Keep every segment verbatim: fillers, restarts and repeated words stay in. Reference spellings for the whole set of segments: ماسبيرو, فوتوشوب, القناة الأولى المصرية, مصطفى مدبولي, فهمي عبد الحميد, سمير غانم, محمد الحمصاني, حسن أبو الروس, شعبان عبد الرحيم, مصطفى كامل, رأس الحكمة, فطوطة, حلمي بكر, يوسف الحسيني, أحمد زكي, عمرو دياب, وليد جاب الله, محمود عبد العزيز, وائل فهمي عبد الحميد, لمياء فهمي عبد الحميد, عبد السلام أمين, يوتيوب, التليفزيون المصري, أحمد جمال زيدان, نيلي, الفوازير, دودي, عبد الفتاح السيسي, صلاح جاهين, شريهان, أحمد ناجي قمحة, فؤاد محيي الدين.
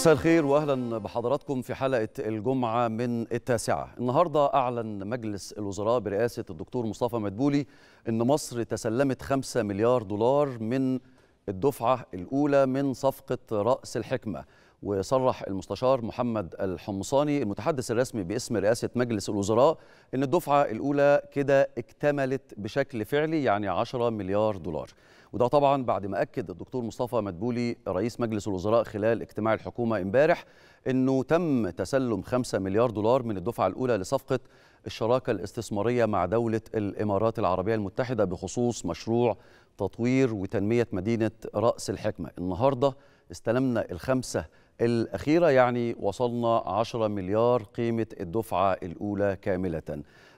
مساء الخير واهلا بحضراتكم في حلقه الجمعه من التاسعه. النهارده اعلن مجلس الوزراء برئاسه الدكتور مصطفى مدبولي ان مصر تسلمت خمسة مليار دولار من الدفعه الاولى من صفقه راس الحكمه. وصرح المستشار محمد الحمصاني المتحدث الرسمي باسم رئاسة مجلس الوزراء أن الدفعة الأولى كده اكتملت بشكل فعلي، يعني عشرة مليار دولار، وده طبعا بعد ما أكد الدكتور مصطفى مدبولي رئيس مجلس الوزراء خلال اجتماع الحكومة امبارح أنه تم تسلم خمسة مليار دولار من الدفعة الأولى لصفقة الشراكة الاستثمارية مع دولة الإمارات العربية المتحدة بخصوص مشروع تطوير وتنمية مدينة رأس الحكمة. النهاردة استلمنا الخمسة الأخيرة، يعني وصلنا عشرة مليار قيمة الدفعة الأولى كاملة.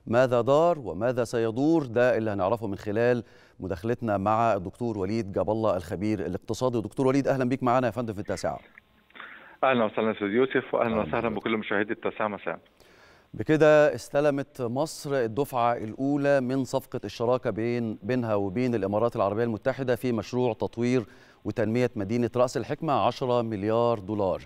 ماذا دار وماذا سيدور؟ ده اللي هنعرفه من خلال مداخلتنا مع الدكتور وليد جاب الله الخبير الاقتصادي. دكتور وليد، أهلا بيك معنا يا فندم في التاسعة. أهلا وسهلا أستاذ يوسف، وأهلا وسهلا بكل مشاهدي التاسعة مساء. بكده استلمت مصر الدفعة الأولى من صفقة الشراكة بين بينها وبين الإمارات العربية المتحدة في مشروع تطوير وتنمية مدينة رأس الحكمة، عشرة مليار دولار.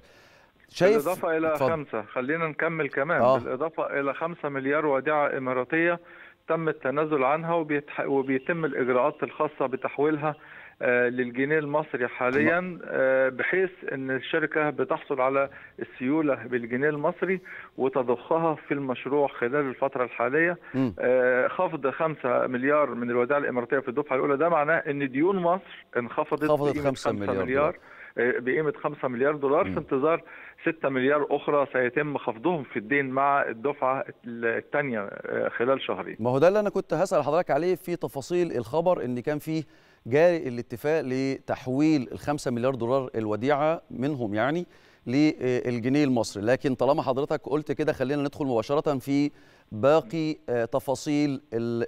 شايف بالإضافة إلى اتفضل. خمسة، خلينا نكمل كمان آه. بالإضافة إلى خمسة مليار وديعة إماراتية تم التنازل عنها وبيتح... وبيتم الإجراءات الخاصة بتحويلها آه للجنيه المصري حاليا، آه بحيث ان الشركه بتحصل على السيوله بالجنيه المصري وتضخها في المشروع خلال الفتره الحاليه. آه خفض خمسة مليار من الودائع الاماراتيه في الدفعه الاولى، ده معناه ان ديون مصر انخفضت بقيمه خمسة مليار بقيمه خمسة مليار دولار مم. في انتظار ستة مليار اخرى سيتم خفضهم في الدين مع الدفعه الثانيه خلال شهرين. ما هو ده اللي انا كنت هسال حضرتك عليه في تفاصيل الخبر، ان كان فيه جاري الاتفاق لتحويل الخمسة مليار دولار الوديعة منهم يعني للجنيه المصري، لكن طالما حضرتك قلت كده خلينا ندخل مباشرة في باقي تفاصيل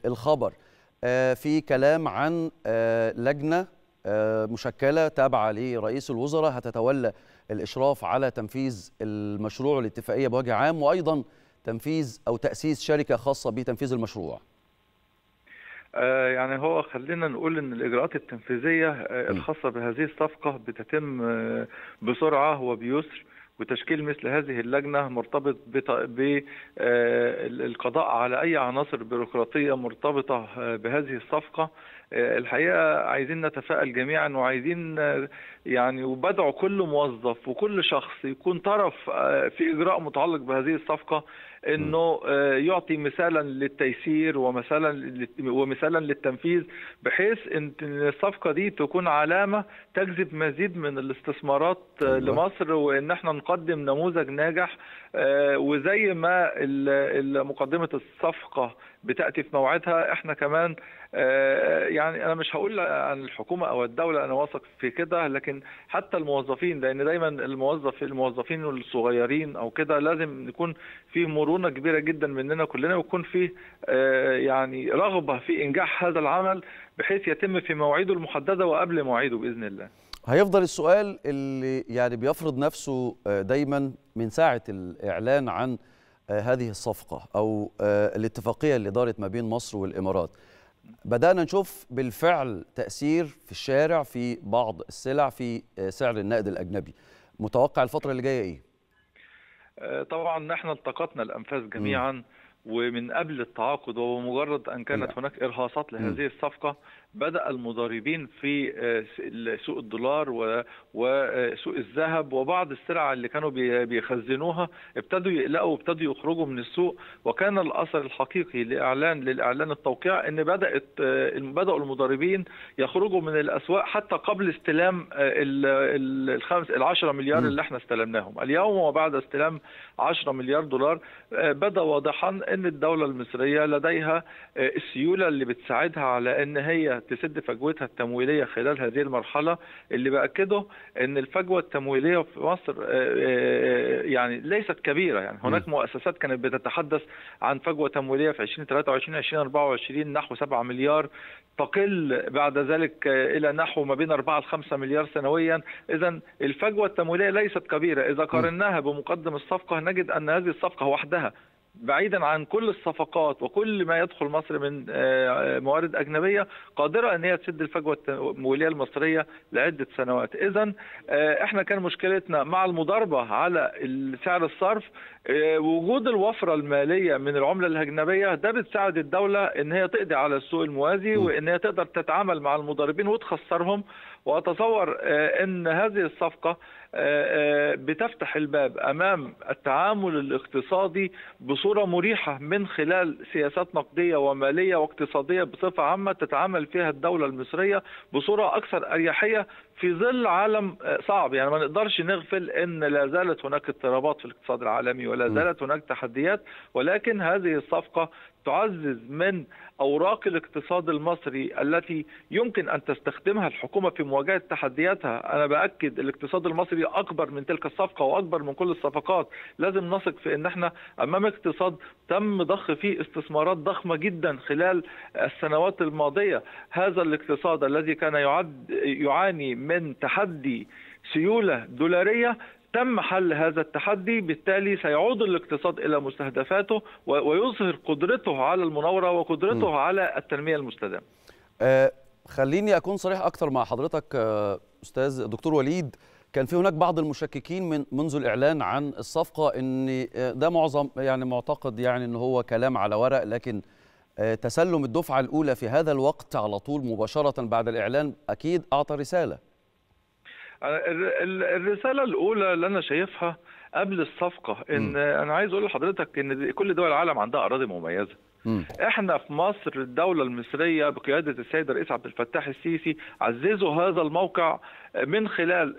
الخبر. في كلام عن لجنة مشكلة تابعة لرئيس الوزراء هتتولى الإشراف على تنفيذ المشروع والاتفاقية بوجه عام، وأيضا تنفيذ أو تأسيس شركة خاصة بتنفيذ المشروع. يعني هو خلينا نقول ان الاجراءات التنفيذيه الخاصه بهذه الصفقه بتتم بسرعه وبيسر، وتشكيل مثل هذه اللجنه مرتبط بالقضاء على اي عناصر بيروقراطيه مرتبطه بهذه الصفقه. الحقيقه عايزين نتفائل جميعا، وعايزين يعني وبدعو كل موظف وكل شخص يكون طرف في اجراء متعلق بهذه الصفقه انه يعطي مثالا للتيسير ومثالا ومثالا للتنفيذ، بحيث ان الصفقه دي تكون علامه تجذب مزيد من الاستثمارات لمصر، وان احنا نقدم نموذج ناجح. وزي ما مقدمه الصفقه بتاتي في موعدها، احنا كمان يعني انا مش هقول عن الحكومه او الدوله، انا واثق في كده، لكن حتى الموظفين، لان دايما الموظف الموظفين الصغيرين او كده لازم يكون فيه مرونه كبيره جدا مننا كلنا، ويكون فيه يعني رغبه في انجاح هذا العمل بحيث يتم في مواعيده المحدده وقبل مواعيده باذن الله. هيفضل السؤال اللي يعني بيفرض نفسه دايما من ساعه الاعلان عن هذه الصفقه او الاتفاقيه اللي دارت ما بين مصر والامارات. بدأنا نشوف بالفعل تأثير في الشارع في بعض السلع في سعر النقد الأجنبي. متوقع الفترة اللي جاية إيه؟ طبعا نحن التقطنا الأنفاس جميعا م. ومن قبل التعاقد، ومجرد أن كانت لا. هناك إرهاصات لهذه الصفقة، بدأ المضاربين في سوق الدولار وسوق الذهب وبعض السلع اللي كانوا بيخزنوها ابتدوا يقلقوا وابتدوا يخرجوا من السوق. وكان الأثر الحقيقي لإعلان للإعلان التوقيع أن بدأت بدأوا المضاربين يخرجوا من الأسواق حتى قبل استلام الخمس العشرة مليار اللي احنا استلمناهم اليوم. وبعد استلام عشرة مليار دولار بدأ واضحا أن الدولة المصرية لديها السيولة اللي بتساعدها على أن هي تسد فجوتها التمويليه خلال هذه المرحله، اللي باكده ان الفجوه التمويليه في مصر يعني ليست كبيره. يعني هناك مؤسسات كانت بتتحدث عن فجوه تمويليه في ألفين وثلاثة وعشرين ألفين وأربعة وعشرين نحو سبعة مليار، تقل بعد ذلك الى نحو ما بين أربعة لخمسة مليار سنويا. اذا الفجوه التمويليه ليست كبيره. اذا قارناها بمقدم الصفقه نجد ان هذه الصفقه وحدها بعيدا عن كل الصفقات وكل ما يدخل مصر من موارد أجنبية قادرة أن هي تسد الفجوة المولية المصرية لعدة سنوات. إذن احنا كان مشكلتنا مع المضاربة على سعر الصرف، وجود الوفرة المالية من العملة الأجنبية ده بتساعد الدولة أن هي تقضي على السوق الموازي وأن هي تقدر تتعامل مع المضاربين وتخسرهم. وأتصور أن هذه الصفقة بتفتح الباب أمام التعامل الاقتصادي بصورة مريحة من خلال سياسات نقدية ومالية واقتصادية بصفة عامة تتعامل فيها الدولة المصرية بصورة أكثر أريحية في ظل عالم صعب. يعني ما نقدرش نغفل أن لا زالت هناك اضطرابات في الاقتصاد العالمي ولا زالت هناك تحديات، ولكن هذه الصفقة تعزز من أوراق الاقتصاد المصري التي يمكن أن تستخدمها الحكومة في مواجهة تحدياتها. أنا بأكد الاقتصاد المصري أكبر من تلك الصفقة وأكبر من كل الصفقات. لازم نثق في أن احنا أمام اقتصاد تم ضخ فيه استثمارات ضخمة جدا خلال السنوات الماضية. هذا الاقتصاد الذي كان يعد يعاني من تحدي سيولة دولارية تم حل هذا التحدي، بالتالي سيعود الاقتصاد إلى مستهدفاته ويظهر قدرته على المناورة وقدرته م. على التنمية المستدامة. آه خليني أكون صريح أكتر مع حضرتك آه أستاذ دكتور وليد. كان في هناك بعض المشككين من منذ الإعلان عن الصفقة أن ده معظم يعني معتقد يعني أنه هو كلام على ورق، لكن آه تسلم الدفعة الأولى في هذا الوقت على طول مباشرة بعد الإعلان أكيد أعطى رسالة. الرسالة الأولى اللي أنا شايفها قبل الصفقة إن م. أنا عايز أقول لحضرتك إن كل دول العالم عندها أراضي مميزة. م. إحنا في مصر الدولة المصرية بقيادة السيد الرئيس عبد الفتاح السيسي عززوا هذا الموقع من خلال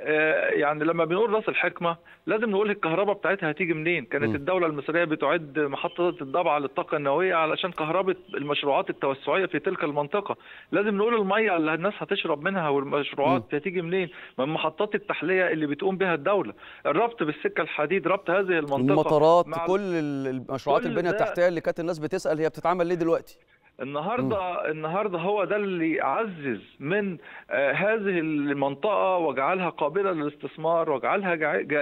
يعني لما بنقول رأس الحكمة لازم نقول الكهرباء بتاعتها هتيجي منين. كانت الدولة المصرية بتعد محطة الضبعة للطاقة النووية علشان كهرباء المشروعات التوسعية في تلك المنطقة. لازم نقول المية اللي الناس هتشرب منها والمشروعات هتيجي منين، من محطات التحلية اللي بتقوم بها الدولة، الربط بالسكة الحديد، ربط هذه المنطقة، المطارات، كل المشروعات البنية التحتية اللي كانت الناس بتسأل هي بتتعمل ليه دلوقتي. النهارده النهارده هو ده اللي عزز من هذه المنطقه وجعلها قابله للاستثمار وجعلها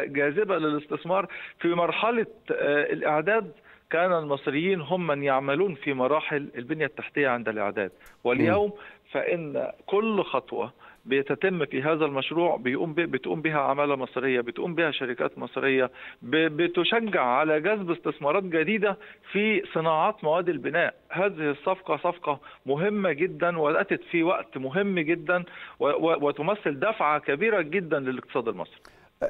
جاذبه للاستثمار. في مرحله الاعداد كان المصريين هم من يعملون في مراحل البنيه التحتيه عند الاعداد، واليوم فان كل خطوه بيتم في هذا المشروع بيقوم بتقوم بها عمالة مصرية، بتقوم بها شركات مصرية، بتشجع على جذب استثمارات جديدة في صناعات مواد البناء. هذه الصفقة صفقة مهمة جدا وأتت في وقت مهم جدا وتمثل دفعة كبيرة جدا للاقتصاد المصري.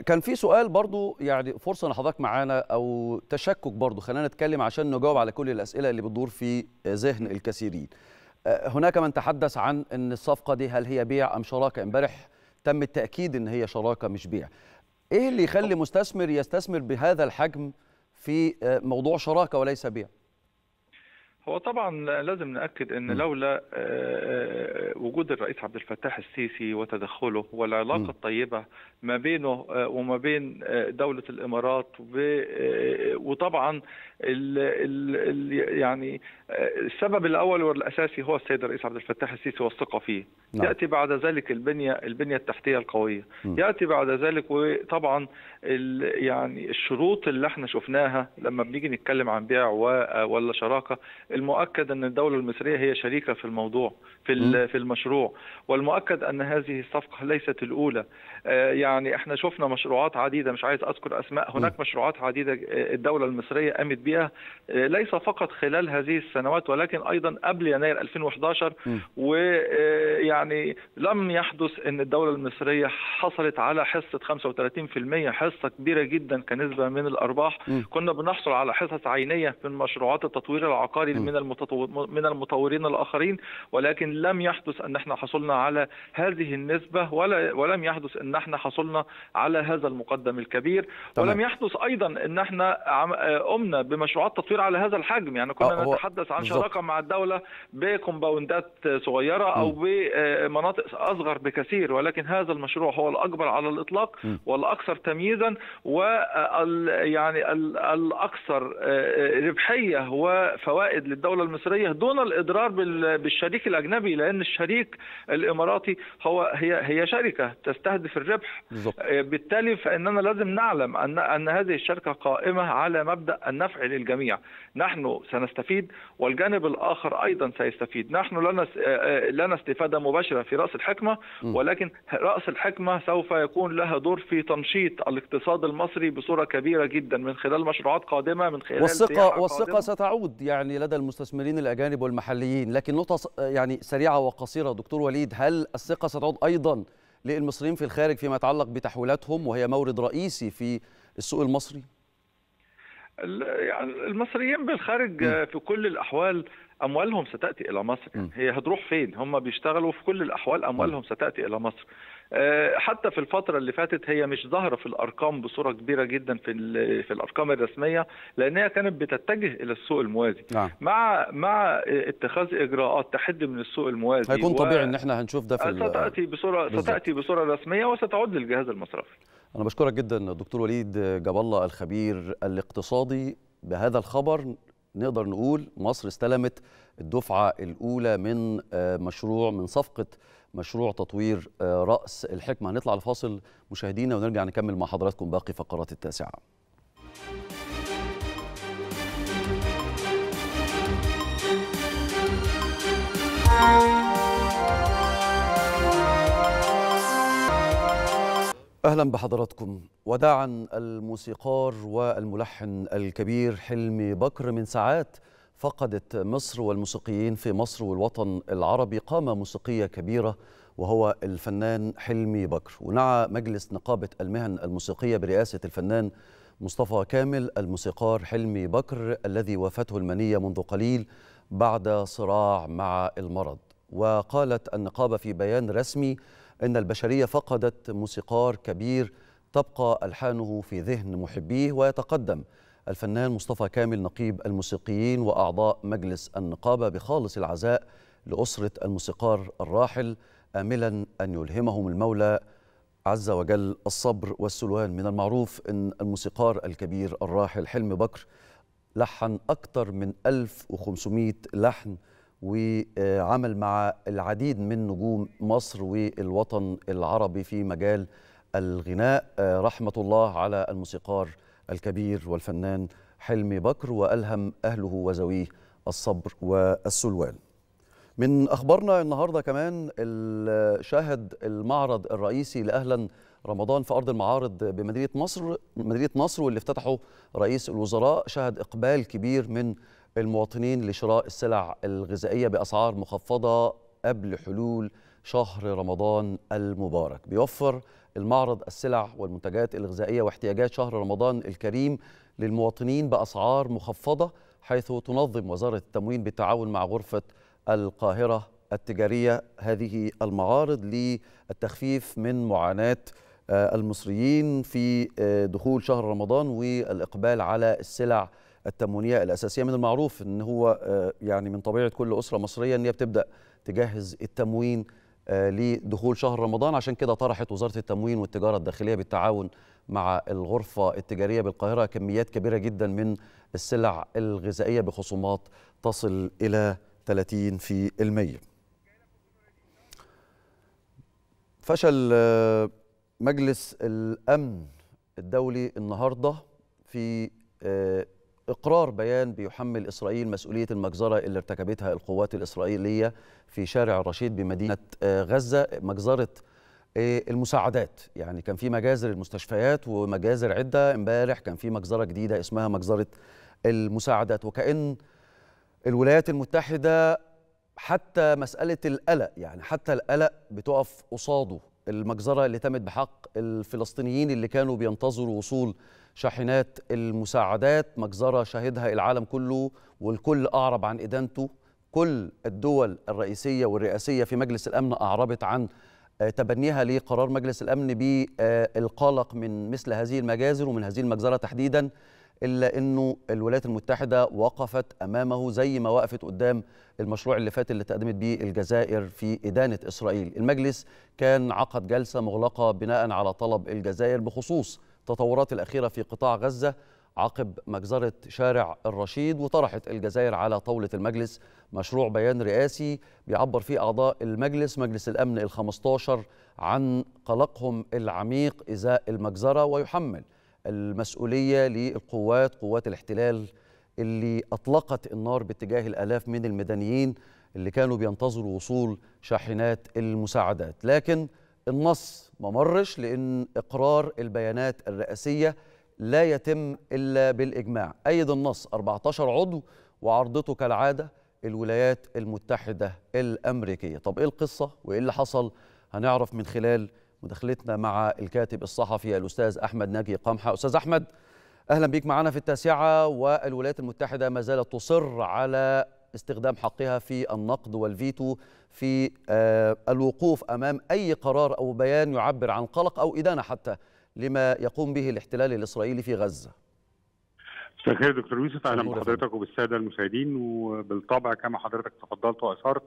كان في سؤال برضو يعني فرصة لحضرتك معانا أو تشكك برضو، خلينا نتكلم عشان نجاوب على كل الأسئلة اللي بتدور في ذهن الكثيرين. هناك من تحدث عن أن الصفقة دي هل هي بيع أم شراكة؟ امبارح تم التأكيد أن هي شراكة مش بيع. إيه اللي يخلي مستثمر يستثمر بهذا الحجم في موضوع شراكة وليس بيع؟ هو طبعا لازم نأكد أن لولا وجود الرئيس عبد الفتاح السيسي وتدخله والعلاقة الطيبة ما بينه وما بين دولة الإمارات، وطبعا ال ال يعني السبب الأول والأساسي هو السيد الرئيس عبد الفتاح السيسي والثقة فيه. نعم. يأتي بعد ذلك البنية البنية التحتية القوية، م. يأتي بعد ذلك وطبعا يعني الشروط اللي احنا شفناها لما بنيجي نتكلم عن بيع ولا شراكة. المؤكد أن الدولة المصرية هي شريكة في الموضوع في في المشروع، والمؤكد أن هذه الصفقة ليست الأولى. يعني احنا شفنا مشروعات عديدة، مش عايز أذكر أسماء، هناك مشروعات عديدة الدولة المصرية قامت بها ليس فقط خلال هذه السنوات ولكن أيضا قبل يناير ألفين وأحد عشر، ويعني لم يحدث أن الدولة المصرية حصلت على حصة خمسة وثلاثين بالمئة، حصة كبيرة جدا كنسبة من الأرباح. كنا بنحصل على حصص عينية من مشروعات التطوير العقاري من من المطورين الآخرين، ولكن لم يحدث أن احنا حصلنا على هذه النسبة ولا ولم يحدث أن احنا حصلنا على هذا المقدم الكبير. طبعا. ولم يحدث أيضا أن احنا قمنا بمشروعات تطوير على هذا الحجم. يعني كنا أوه. نتحدث عن بالزبط. شراكة مع الدولة بكومباوندات صغيرة أو بمناطق أصغر بكثير، ولكن هذا المشروع هو الأكبر على الإطلاق م. والأكثر تمييزا وال يعني الأكثر ربحية وفوائد للدولة المصرية دون الإضرار بالشريك الأجنبي، لأن الشريك الإماراتي هو هي هي شركة تستهدف الربح بالضبط. بالتالي فإننا لازم نعلم أن أن هذه الشركة قائمة على مبدأ النفع للجميع، نحن سنستفيد والجانب الآخر أيضا سيستفيد. نحن لنا لنا استفادة مباشرة في رأس الحكمة، ولكن رأس الحكمة سوف يكون لها دور في تنشيط الاقتصاد المصري بصورة كبيرة جدا من خلال مشروعات قادمة، من خلال والثقة والثقة ستعود يعني لدى المستثمرين الأجانب والمحليين. لكن نقطة يعني سريعة وقصيرة دكتور وليد، هل الثقة ستعود أيضا للمصريين في الخارج فيما يتعلق بتحويلاتهم وهي مورد رئيسي في السوق المصري؟ يعني المصريين بالخارج في كل الأحوال أموالهم ستأتي إلى مصر، يعني هي هتروح فين؟ هم بيشتغلوا في كل الأحوال أموالهم ستأتي إلى مصر. حتى في الفترة اللي فاتت هي مش ظاهرة في الأرقام بصورة كبيرة جدا في في الأرقام الرسمية، لأنها كانت بتتجه إلى السوق الموازي. نعم. مع مع اتخاذ إجراءات تحد من السوق الموازي هيكون طبيعي إن احنا هنشوف ده في ستأتي بصورة بالزبط. ستأتي بصورة رسمية وستعود للجهاز المصرفي. أنا بشكرك جدا دكتور وليد جاب الله الخبير الاقتصادي. بهذا الخبر نقدر نقول مصر استلمت الدفعة الأولى من مشروع من صفقة مشروع تطوير رأس الحكمة. هنطلع لفاصل مشاهدينا ونرجع نكمل مع حضراتكم باقي فقرات التاسعة. أهلا بحضراتكم. وداعا الموسيقار والملحن الكبير حلمي بكر من ساعات فقدت مصر والموسيقيين في مصر والوطن العربي قامة موسيقية كبيرة وهو الفنان حلمي بكر. ونعى مجلس نقابة المهن الموسيقية برئاسة الفنان مصطفى كامل الموسيقار حلمي بكر الذي وافته المنية منذ قليل بعد صراع مع المرض. وقالت النقابة في بيان رسمي إن البشرية فقدت موسيقار كبير تبقى ألحانه في ذهن محبيه. ويتقدم الفنان مصطفى كامل نقيب الموسيقيين وأعضاء مجلس النقابة بخالص العزاء لأسرة الموسيقار الراحل، آملا أن يلهمهم المولى عز وجل الصبر والسلوان. من المعروف أن الموسيقار الكبير الراحل حلمي بكر لحن أكثر من ألف وخمسمائة لحن وعمل مع العديد من نجوم مصر والوطن العربي في مجال الغناء. رحمة الله على الموسيقار الكبير والفنان حلمي بكر وألهم أهله وزويه الصبر والسلوان. من أخبارنا النهاردة كمان شاهد المعرض الرئيسي لأهلا رمضان في أرض المعارض بمدينة نصر مدينة نصر واللي افتتحه رئيس الوزراء شهد إقبال كبير من المواطنين لشراء السلع الغذائية بأسعار مخفضة قبل حلول شهر رمضان المبارك. بيوفر المعرض السلع والمنتجات الغذائية واحتياجات شهر رمضان الكريم للمواطنين بأسعار مخفضة، حيث تنظم وزارة التموين بالتعاون مع غرفة القاهرة التجارية هذه المعارض للتخفيف من معاناة المصريين في دخول شهر رمضان والإقبال على السلع التموينية الأساسية. من المعروف أن هو يعني من طبيعة كل أسرة مصرية أن هي بتبدأ تجهز التموين لدخول شهر رمضان، عشان كده طرحت وزارة التموين والتجارة الداخلية بالتعاون مع الغرفة التجارية بالقاهرة كميات كبيرة جدا من السلع الغذائية بخصومات تصل إلى ثلاثين في المية. فشل مجلس الأمن الدولي النهاردة في إقرار بيان بيحمل إسرائيل مسؤولية المجزرة اللي ارتكبتها القوات الإسرائيلية في شارع رشيد بمدينة غزة، مجزرة المساعدات. يعني كان في مجازر المستشفيات ومجازر عدة، امبارح كان في مجزرة جديدة اسمها مجزرة المساعدات. وكأن الولايات المتحدة حتى مسألة القلق، يعني حتى القلق بتقف قصاده المجزرة اللي تمت بحق الفلسطينيين اللي كانوا بينتظروا وصول شاحنات المساعدات. مجزرة شهدها العالم كله والكل أعرب عن إدانته، كل الدول الرئيسية والرئاسية في مجلس الأمن أعربت عن تبنيها لقرار مجلس الأمن بالقلق من مثل هذه المجازر ومن هذه المجزرة تحديدا، إلا أنه الولايات المتحدة وقفت أمامه زي ما وقفت قدام المشروع اللي فات اللي تقدمت به الجزائر في إدانة إسرائيل. المجلس كان عقد جلسة مغلقة بناء على طلب الجزائر بخصوص التطورات الأخيرة في قطاع غزة عقب مجزرة شارع الرشيد، وطرحت الجزائر على طاولة المجلس مشروع بيان رئاسي بيعبر فيه أعضاء المجلس مجلس الأمن الخمسة عشر عن قلقهم العميق إزاء المجزرة، ويحمل المسؤولية للقوات قوات الاحتلال اللي أطلقت النار باتجاه الآلاف من المدنيين اللي كانوا بينتظروا وصول شاحنات المساعدات. لكن النص ما مرش، لأن إقرار البيانات الرئاسية لا يتم إلا بالإجماع. أيد النص أربعة عشر عضو وعرضته كالعادة الولايات المتحدة الأمريكية. طب إيه القصة وإيه اللي حصل؟ هنعرف من خلال مداخلتنا مع الكاتب الصحفي الأستاذ أحمد ناجي قمحة. أستاذ أحمد، أهلا بيك معنا في التاسعة. والولايات المتحدة ما زالت تصر على استخدام حقها في النقد والفيتو في الوقوف أمام أي قرار أو بيان يعبر عن قلق أو إدانة حتى لما يقوم به الاحتلال الإسرائيلي في غزة. مساء الخير دكتور يوسف، أهلا بحضرتك وبالسادة المشاهدين. وبالطبع كما حضرتك تفضلت وأشرت،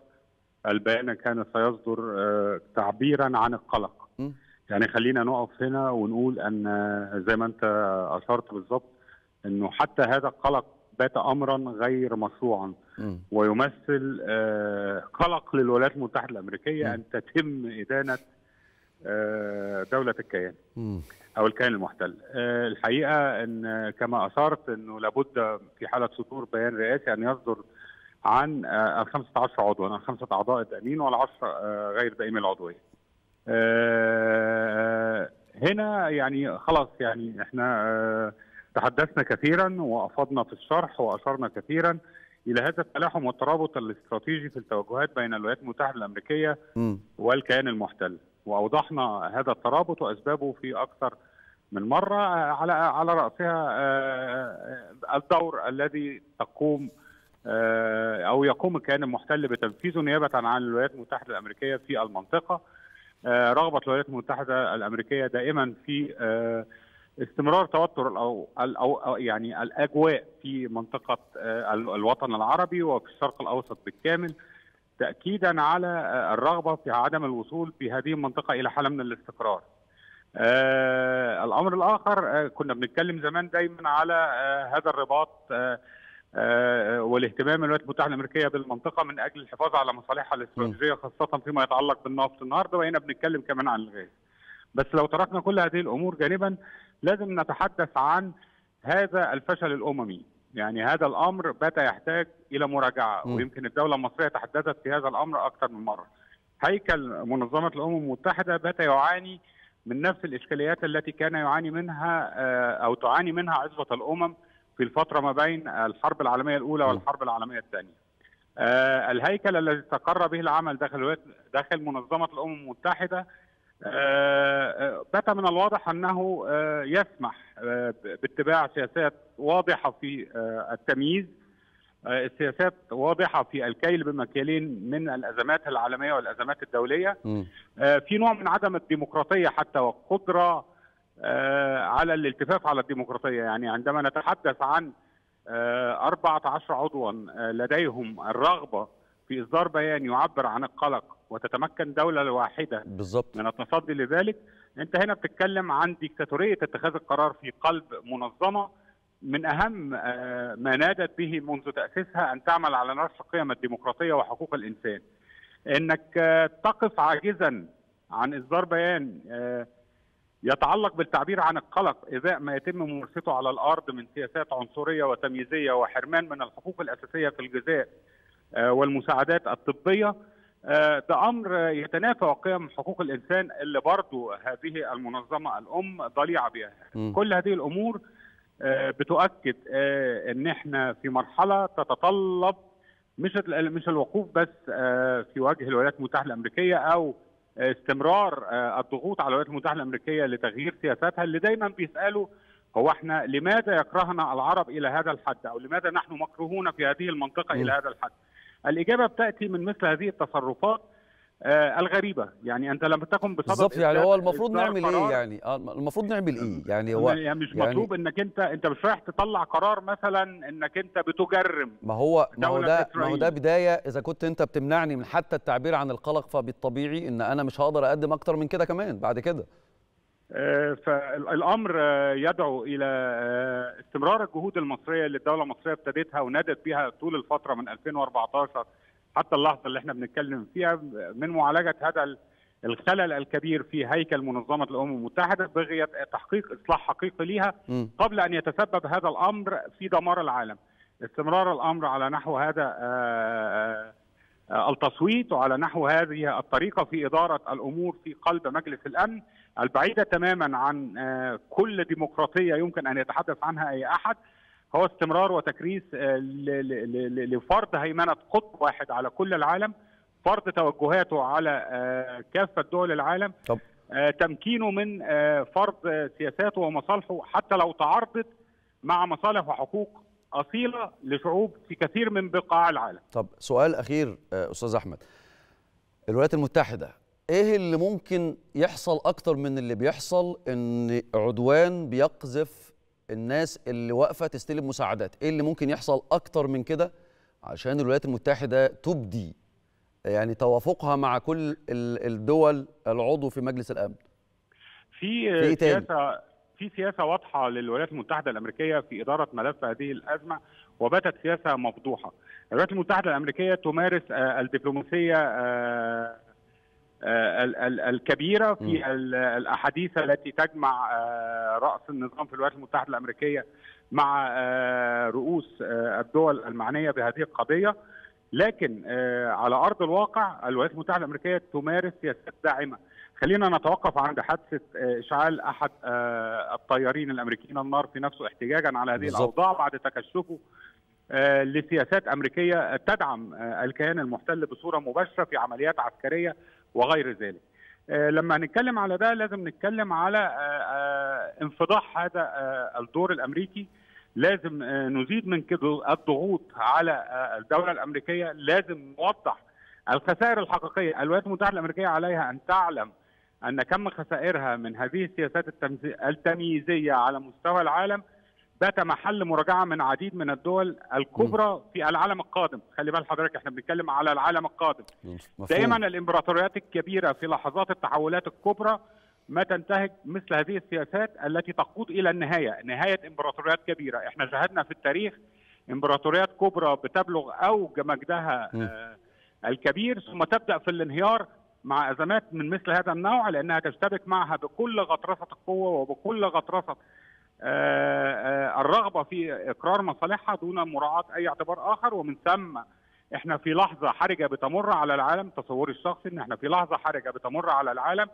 البيان كان سيصدر تعبيرا عن القلق. م. يعني خلينا نقف هنا ونقول أن زي ما أنت أشرت بالضبط أنه حتى هذا القلق بات أمرا غير مشروعا، م. ويمثل قلق للولايات المتحدة الأمريكية م. أن تتم إدانة دولة الكيان أو الكيان المحتل. الحقيقة أن كما أشرت أنه لابد في حالة صدور بيان رئاسي أن يصدر عن الخمسة عشر عضوا، عن خمسة أعضاء دائمين والعشر غير دائمين العضوية. هنا يعني خلاص، يعني احنا تحدثنا كثيرا وأفضنا في الشرح وأشرنا كثيرا إلى هذا التلاحم والترابط الاستراتيجي في التوجهات بين الولايات المتحدة الأمريكية م. والكيان المحتل، واوضحنا هذا الترابط واسبابه في اكثر من مره، على على راسها الدور الذي تقوم او يقوم الكيان المحتل بتنفيذه نيابه عن الولايات المتحده الامريكيه في المنطقه. رغبه الولايات المتحده الامريكيه دائما في استمرار توتر او او يعني الاجواء في منطقه الوطن العربي وفي الشرق الاوسط بالكامل، تأكيدا على الرغبة في عدم الوصول بهذه المنطقة إلى حالة من الاستقرار. آه الأمر الآخر، آه كنا بنتكلم زمان دايما على آه هذا الرباط آه آه والاهتمام الولايات المتحدة الأمريكية بالمنطقة من أجل الحفاظ على مصالحها الاستراتيجية، خاصة فيما يتعلق بالنفط النهارده، وهنا بنتكلم كمان عن الغاز. بس لو تركنا كل هذه الأمور جانبا، لازم نتحدث عن هذا الفشل الأممي. يعني هذا الامر بات يحتاج الى مراجعه، م. ويمكن الدوله المصريه تحدثت في هذا الامر اكثر من مره. هيكل منظمه الامم المتحده بات يعاني من نفس الاشكاليات التي كان يعاني منها او تعاني منها عزبه الامم في الفتره ما بين الحرب العالميه الاولى والحرب العالميه الثانيه. الهيكل الذي استقر به العمل داخل داخل منظمه الامم المتحده بات من الواضح أنه يسمح باتباع سياسات واضحة في التمييز، سياسات واضحة في الكيل بمكيالين من الأزمات العالمية والأزمات الدولية، م. في نوع من عدم الديمقراطية حتى والقدرة على الالتفاف على الديمقراطية. يعني عندما نتحدث عن أربعة عشر عضوا لديهم الرغبة في إصدار بيان يعبر عن القلق وتتمكن دولة الواحدة بالزبط. من التصدي لذلك، انت هنا بتتكلم عن ديكتاتورية اتخاذ القرار في قلب منظمة من أهم ما نادت به منذ تأسيسها أن تعمل على نشر قيم الديمقراطية وحقوق الإنسان. أنك تقف عاجزا عن إصدار بيان يتعلق بالتعبير عن القلق إذا ما يتم ممارسته على الأرض من سياسات عنصرية وتمييزية وحرمان من الحقوق الأساسية في الجزائر والمساعدات الطبية، ده أمر يتنافى قيم حقوق الإنسان اللي برضو هذه المنظمة الأم ضليعة بها. م. كل هذه الأمور بتؤكد أن احنا في مرحلة تتطلب مش مش الوقوف بس في وجه الولايات المتحدة الأمريكية أو استمرار الضغوط على الولايات المتحدة الأمريكية لتغيير سياساتها، اللي دايما بيسألوا هو احنا لماذا يكرهنا العرب إلى هذا الحد، أو لماذا نحن مكروهون في هذه المنطقة م. إلى هذا الحد. الإجابة بتأتي من مثل هذه التصرفات آه الغريبة. يعني أنت لم تكن بصدد بالظبط. يعني هو المفروض نعمل إيه؟ يعني المفروض نعمل إيه؟ يعني هو يعني مش مطلوب يعني إنك أنت أنت مش رايح تطلع قرار مثلا إنك أنت بتجرم. ما هو ما هو ده ما هو ده بداية. إذا كنت أنت بتمنعني من حتى التعبير عن القلق، فبالطبيعي إن أنا مش هقدر أقدم أكتر من كده كمان بعد كده. فالامر يدعو الى استمرار الجهود المصريه اللي الدوله المصريه ابتدتها ونادت بها طول الفتره من ألفين وأربعتاشر حتى اللحظه اللي احنا بنتكلم فيها من معالجه هذا الخلل الكبير في هيكل منظمه الامم المتحده بغيه تحقيق اصلاح حقيقي ليها قبل ان يتسبب هذا الامر في دمار العالم. استمرار الامر على نحو هذا التصويت وعلى نحو هذه الطريقه في اداره الامور في قلب مجلس الامن البعيده تماما عن كل ديمقراطيه يمكن ان يتحدث عنها اي احد، هو استمرار وتكريس لفرض هيمنه قطب واحد على كل العالم، فرض توجهاته على كافه دول العالم، طب. تمكينه من فرض سياساته ومصالحه حتى لو تعارضت مع مصالح وحقوق أصيلة لشعوب في كثير من بقاع العالم. طب سؤال أخير أستاذ أحمد، الولايات المتحدة إيه اللي ممكن يحصل أكتر من اللي بيحصل إن عدوان بيقذف الناس اللي واقفة تستلم مساعدات؟ إيه اللي ممكن يحصل أكتر من كده عشان الولايات المتحدة تبدي يعني توافقها مع كل الدول العضو في مجلس الأمن؟ في, في سياسة في سياسة واضحة للولايات المتحدة الأمريكية في إدارة ملف هذه الأزمة وباتت سياسة مفضوحة. الولايات المتحدة الأمريكية تمارس الدبلوماسية الكبيرة في الأحاديث التي تجمع رأس النظام في الولايات المتحدة الأمريكية مع رؤوس الدول المعنية بهذه القضية، لكن على أرض الواقع الولايات المتحدة الأمريكية تمارس سياسات داعمة. خلينا نتوقف عند حادثة إشعال أحد الطيارين الأمريكيين النار في نفسه احتجاجا على هذه بالزبط. الأوضاع بعد تكشفه لسياسات أمريكية تدعم الكيان المحتل بصورة مباشرة في عمليات عسكرية وغير ذلك. لما هنتكلم على ده لازم نتكلم على انفضاح هذا الدور الأمريكي، لازم نزيد من كده الضغوط على الدولة الأمريكية، لازم نوضح الخسائر الحقيقية. الولايات المتحدة الأمريكية عليها أن تعلم أن كم خسائرها من هذه السياسات التمييزية على مستوى العالم بات محل مراجعة من عديد من الدول الكبرى في العالم القادم. خلي بال حضرتك احنا بنتكلم على العالم القادم. دائما الإمبراطوريات الكبيرة في لحظات التحولات الكبرى ما تنتهج مثل هذه السياسات التي تقود إلى النهاية، نهاية إمبراطوريات كبيرة. احنا شاهدنا في التاريخ إمبراطوريات كبرى بتبلغ أوج مجدها الكبير ثم تبدأ في الانهيار مع أزمات من مثل هذا النوع، لأنها تشتبك معها بكل غطرسة القوة وبكل غطرسة الرغبة في إقرار مصالحها دون مراعاة أي اعتبار آخر. ومن ثم إحنا في لحظة حرجة بتمر على العالم، تصوري الشخصي إن إحنا في لحظة حرجة بتمر على العالم،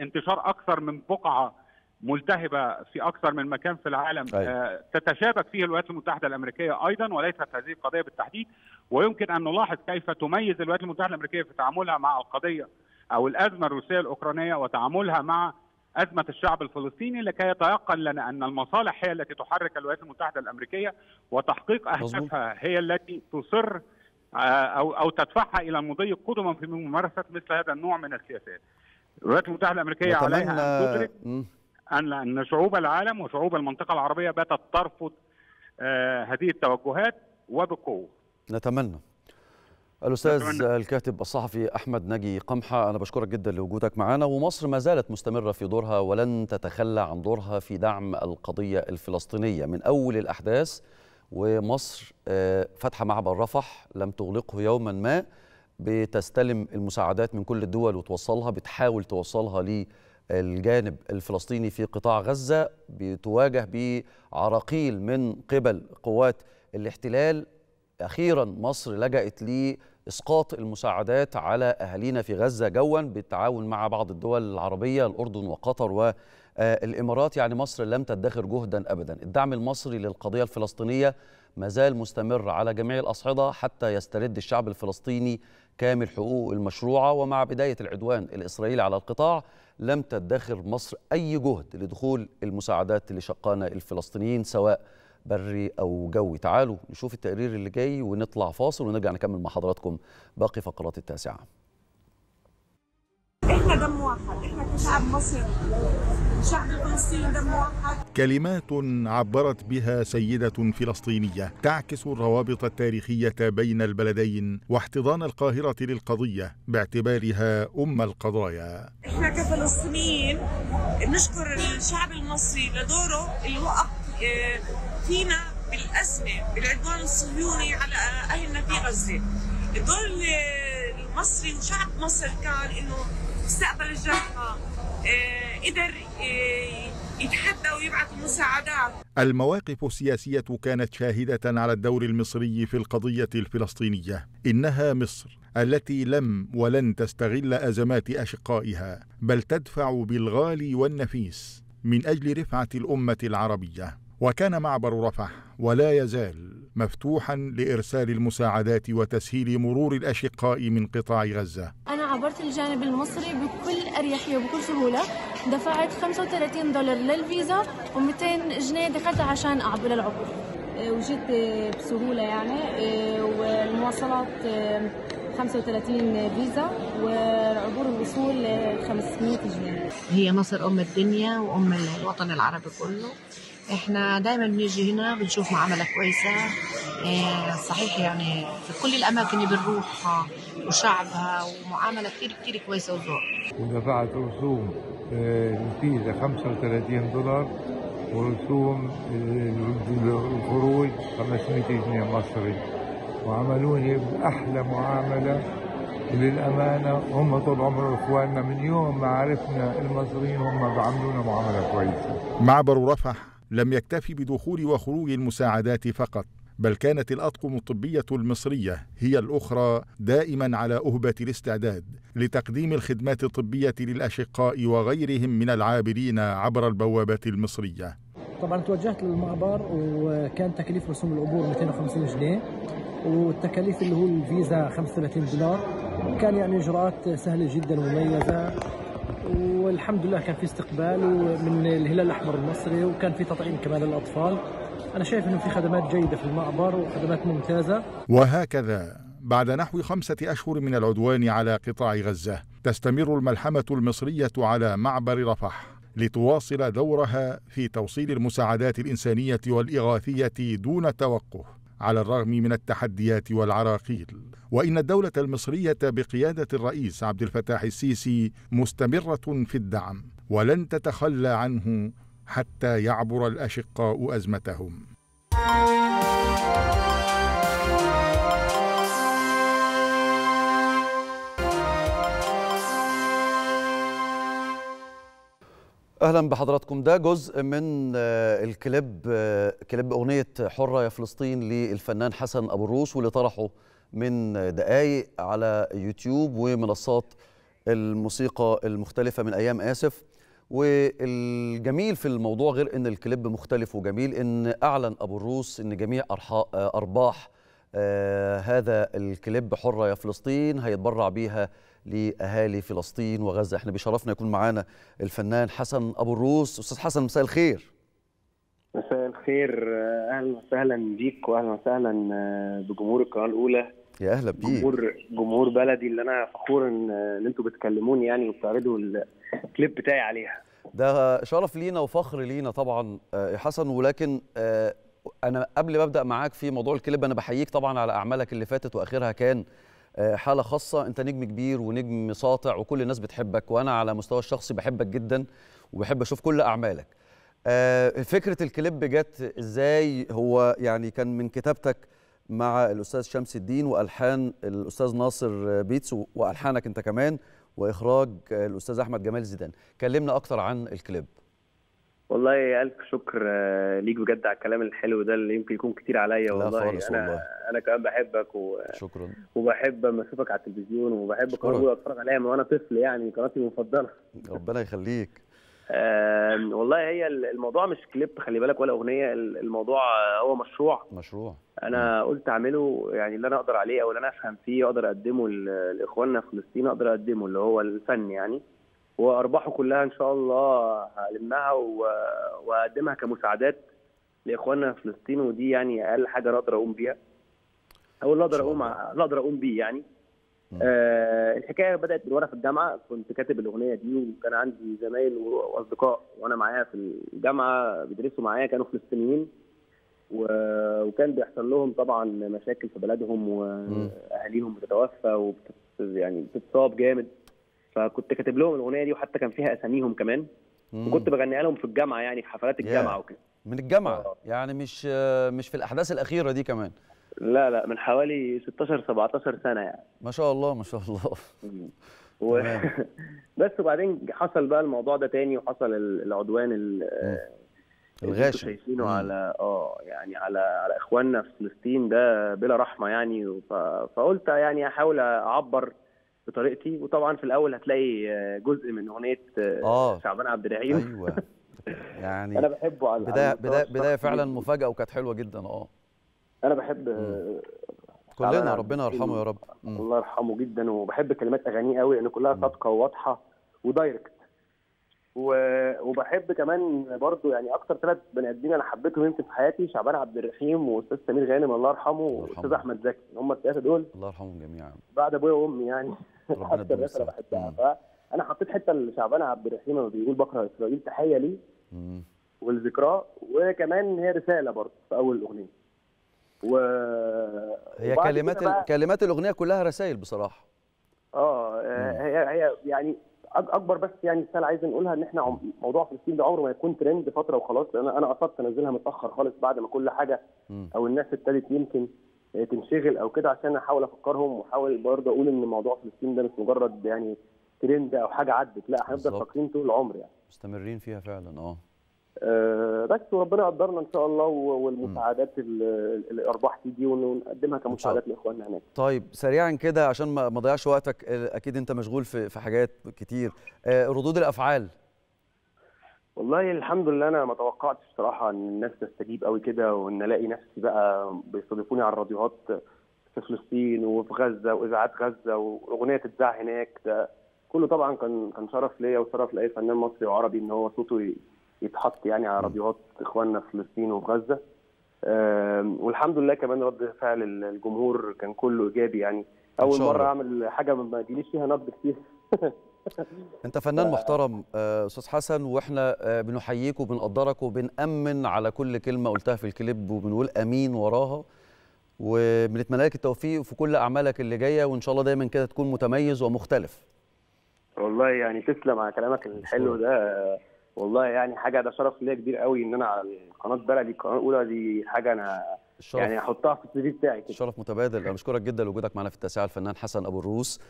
انتشار أكثر من بقعة ملتهبة في أكثر من مكان في العالم أيوة. تتشابك فيه الولايات المتحدة الأمريكية أيضا وليست هذه القضية بالتحديد. ويمكن أن نلاحظ كيف تميز الولايات المتحدة الأمريكية في تعاملها مع القضية أو الأزمة الروسية الأوكرانية وتعاملها مع أزمة الشعب الفلسطيني، لكي يتيقن لنا أن المصالح هي التي تحرك الولايات المتحدة الأمريكية وتحقيق أهدافها هي التي تصر أو أو تدفعها إلى المضي قدما في ممارسة مثل هذا النوع من السياسات. الولايات المتحدة الأمريكية عليها أن تدرك أن شعوب العالم وشعوب المنطقة العربية باتت ترفض هذه التوجهات وبقوة. نتمنى. الأستاذ نتمنى. الكاتب الصحفي أحمد ناجي قمحة، أنا بشكرك جدا لوجودك معنا. ومصر ما زالت مستمرة في دورها ولن تتخلى عن دورها في دعم القضية الفلسطينية من أول الأحداث، ومصر فتح معبر رفح لم تغلقه يوما ما، بتستلم المساعدات من كل الدول وتوصلها، بتحاول توصلها لي الجانب الفلسطيني في قطاع غزة، بتواجه بعراقيل من قبل قوات الاحتلال. أخيرا مصر لجأت لإسقاط المساعدات على أهالينا في غزة جوا بالتعاون مع بعض الدول العربية، الأردن وقطر والإمارات. يعني مصر لم تدخر جهدا أبدا. الدعم المصري للقضية الفلسطينية ما زال مستمر على جميع الأصعدة حتى يسترد الشعب الفلسطيني كامل حقوقه المشروعة. ومع بداية العدوان الإسرائيلي على القطاع لم تدخر مصر أي جهد لدخول المساعدات لشقانا الفلسطينيين سواء بري أو جوي. تعالوا نشوف التقرير اللي جاي ونطلع فاصل ونرجع نكمل مع حضراتكم باقي فقرات التاسعة. احنا دم واحد، احنا كشعب مصري، الشعب الفلسطيني دم واحد. كلمات عبرت بها سيدة فلسطينية تعكس الروابط التاريخية بين البلدين واحتضان القاهرة للقضية باعتبارها أم القضايا. احنا كفلسطينيين نشكر الشعب المصري لدوره اللي وقف فينا بالأزمة بالعدوان الصهيوني على أهلنا في غزة. الدور المصري وشعب مصر كان إنه استقبل الجبهة، قدر يتحدى ويبعث المساعدات. المواقف السياسية كانت شاهدة على الدور المصري في القضية الفلسطينية. إنها مصر التي لم ولن تستغل أزمات أشقائها، بل تدفع بالغالي والنفيس من أجل رفعة الأمة العربية. وكان معبر رفح ولا يزال مفتوحا لإرسال المساعدات وتسهيل مرور الأشقاء من قطاع غزة. أنا عبرت الجانب المصري بكل أريحية وبكل سهولة، دفعت خمسة وثلاثين دولار للفيزا ومئتين جنيه دخلت عشان أعبر للعبور، وجيت بسهولة يعني. والمواصلات خمسة وثلاثين فيزا وعبور الوصول خمسمئة جنيه. هي مصر أم الدنيا وأم الوطن العربي كله. احنا دايما بنيجي هنا بنشوف معامله كويسه، اه صحيح يعني في كل الاماكن اللي بنروحها وشعبها ومعامله كتير كتير كويسه وذوق. ودفعت رسوم الفيزا اه خمسة وثلاثين دولار ورسوم الخروج خمسمئة جنيه مصري، وعملوني باحلى معامله للامانه. هم طول عمر اخواننا، من يوم ما عرفنا المصريين هم بعملونا معامله كويسه. معبر رفح لم يكتفي بدخول وخروج المساعدات فقط، بل كانت الأطقم الطبية المصرية هي الأخرى دائما على أهبة الاستعداد لتقديم الخدمات الطبية للأشقاء وغيرهم من العابرين عبر البوابات المصرية. طبعا توجهت للمعبر وكان تكليف رسوم العبور مئتين وخمسين جنيه والتكاليف اللي هو الفيزا خمسة وثلاثين دولار. كان يعني إجراءات سهلة جدا ومميزة، والحمد لله كان في استقبال من الهلال الأحمر المصري، وكان في تطعيم كمان للأطفال. أنا شايف إنه في خدمات جيدة في المعبر وخدمات ممتازة. وهكذا بعد نحو خمسة أشهر من العدوان على قطاع غزة تستمر الملحمة المصرية على معبر رفح لتواصل دورها في توصيل المساعدات الإنسانية والإغاثية دون توقف، على الرغم من التحديات والعراقيل. وإن الدولة المصرية بقيادة الرئيس عبد الفتاح السيسي مستمرة في الدعم ولن تتخلى عنه حتى يعبر الأشقاء أزمتهم. أهلا بحضراتكم. ده جزء من الكليب، كليب أغنية حرة يا فلسطين للفنان حسن أبو الروس، واللي طرحه من دقايق على يوتيوب ومنصات الموسيقى المختلفة من أيام آسف. والجميل في الموضوع غير أن الكليب مختلف وجميل، أن أعلن أبو الروس أن جميع أرباح هذا الكليب حرة يا فلسطين هيتبرع بيها لأهالي فلسطين وغزة. احنا بشرفنا يكون معانا الفنان حسن أبو الروس. أستاذ حسن، مساء الخير. مساء الخير، أهلا وسهلا بيك وأهلا وسهلا بجمهور القناة الأولى. يا أهلا بيك. جمهور جمهور بلدي اللي أنا فخور إن أنتوا بتكلموني يعني وبتعرضوا الكليب بتاعي عليها. ده شرف لينا وفخر لينا طبعا يا حسن. ولكن أنا قبل ما أبدأ معاك في موضوع الكليب، أنا بحييك طبعا على أعمالك اللي فاتت وآخرها كان حالة خاصة. أنت نجم كبير ونجم ساطع وكل الناس بتحبك، وأنا على مستوى الشخصي بحبك جدا وبحب أشوف كل أعمالك. فكرة الكليب جت إزاي؟ هو يعني كان من كتابتك مع الأستاذ شمس الدين وألحان الأستاذ ناصر بيتس وألحانك أنت كمان وإخراج الأستاذ أحمد جمال زيدان. كلمنا أكتر عن الكليب. والله ألف شكر ليك بجد على الكلام الحلو ده اللي يمكن يكون كتير عليا. والله أنا والله. أنا كمان بحبك و... شكرا. وبحب أما أشوفك على التلفزيون، وبحب قناتي أتفرج عليها من وأنا طفل، يعني قناتي المفضلة. ربنا يخليك. آه والله هي الموضوع مش كليب، خلي بالك، ولا أغنية. الموضوع هو مشروع. مشروع أنا م. قلت أعمله يعني اللي أنا أقدر عليه أو اللي أنا أفهم فيه أقدر أقدمه لإخواننا في فلسطين، أقدر أقدمه اللي هو الفن يعني. وارباحه كلها ان شاء الله هلمها واقدمها كمساعدات لاخواننا في فلسطين، ودي يعني اقل حاجه اقدر اقوم بيها او اللي اقدر اقوم اللي اقدر اقوم بيه يعني. آه الحكايه بدات من وانا في الجامعه، كنت كاتب الاغنيه دي، وكان عندي زمايل واصدقاء وانا معايا في الجامعه بيدرسوا معايا كانوا فلسطينيين، وكان بيحصل لهم طبعا مشاكل في بلدهم واهاليهم بتتوفى وبت يعني بتتصاب جامد، فكنت كاتب لهم الاغنيه دي وحتى كان فيها اساميهم كمان، وكنت بغنيها لهم في الجامعه يعني في حفلات الجامعه وكده. من الجامعه آه. يعني مش مش في الاحداث الاخيره دي كمان؟ لا لا، من حوالي ستاشر سبعتاشر سنه يعني. ما شاء الله ما شاء الله. و... بس وبعدين حصل بقى الموضوع ده تاني، وحصل العدوان الغاشم اللي شايفينه على اه يعني على على اخواننا في فلسطين ده بلا رحمه يعني. ف... فقلت يعني احاول اعبر بطريقتي، وطبعا في الاول هتلاقي جزء من اغنيه آه. شعبان عبد الرحيم. ايوه يعني انا بحبه على بدايه بدايه, بداية فعلا مفاجاه وكانت حلوه جدا. اه انا بحب مم. كلنا ربنا يرحمه يا رب، الله يرحمه جدا، وبحب كلمات اغانيه قوي لان يعني كلها صادقه وواضحه ودايركت، وبحب كمان برضو يعني اكتر ثلاث بني ادمين انا حبيتهم يمكن في حياتي، شعبان عبد الرحيم واستاذ سمير غانم الله يرحمه واستاذ احمد زكي، هم الثلاثه دول الله يرحمهم جميعا بعد ابويا وامي يعني اكتر ناس انا بحبها. فانا حطيت حته لشعبان عبد الرحيم لما بيقول بكره اسرائيل، تحيه ليه والذكرى، وكمان هي رساله برضو في اول الاغنيه. و... هي كلمات بقى... كلمات الاغنيه كلها رسائل بصراحه. اه هي هي يعني اكبر بس يعني رساله عايز نقولها ان احنا عم... موضوع فلسطين ده عمره ما يكون ترند فتره وخلاص، لان انا قصدت انزلها متاخر خالص بعد ما كل حاجه م. او الناس ابتدت يمكن تنشغل او كده، عشان احاول افكرهم واحاول برضه اقول ان موضوع فلسطين ده مش مجرد يعني ترند او حاجه عدت، لا هنفضل فاكرين طول العمر يعني مستمرين فيها فعلا. اه أه بس وربنا يقدرنا ان شاء الله، والمساعدات الارباح تيجي ونقدمها كمساعدات لاخواننا هناك. طيب سريعا كده عشان ما اضيعش وقتك، اكيد انت مشغول في في حاجات كتير، أه ردود الافعال؟ والله الحمد لله انا ما توقعتش بصراحه ان الناس تستجيب قوي كده، وان الاقي نفسي بقى بيستضيفوني على الراديوهات في فلسطين وفي غزه واذاعات غزه واغنيه تتذاع هناك، ده كله طبعا كان كان شرف ليا وشرف لاي فنان مصري وعربي ان هو صوته يتحط يعني على راديوهات اخواننا في فلسطين وفي غزه. والحمد لله كمان رد فعل الجمهور كان كله ايجابي يعني، اول مره اعمل حاجه ما تجيليش فيها نقد كتير. انت فنان محترم استاذ حسن، واحنا بنحييك وبنقدرك وبنامن على كل كلمه قلتها في الكليب وبنقول امين وراها، وبنتمنى لك التوفيق في كل اعمالك اللي جايه، وان شاء الله دايما كده تكون متميز ومختلف. والله يعني تسلم على كلامك الحلو ده، والله يعني حاجه ده شرف ليا كبير قوي ان انا على قناه بلدي القناه الاولى دي، حاجه انا الشرف يعني هحطها في السي في بتاعي كده. الشرف متبادل. انا بشكرك جدا لوجودك معنا في التاسعه الفنان حسن ابو الروس،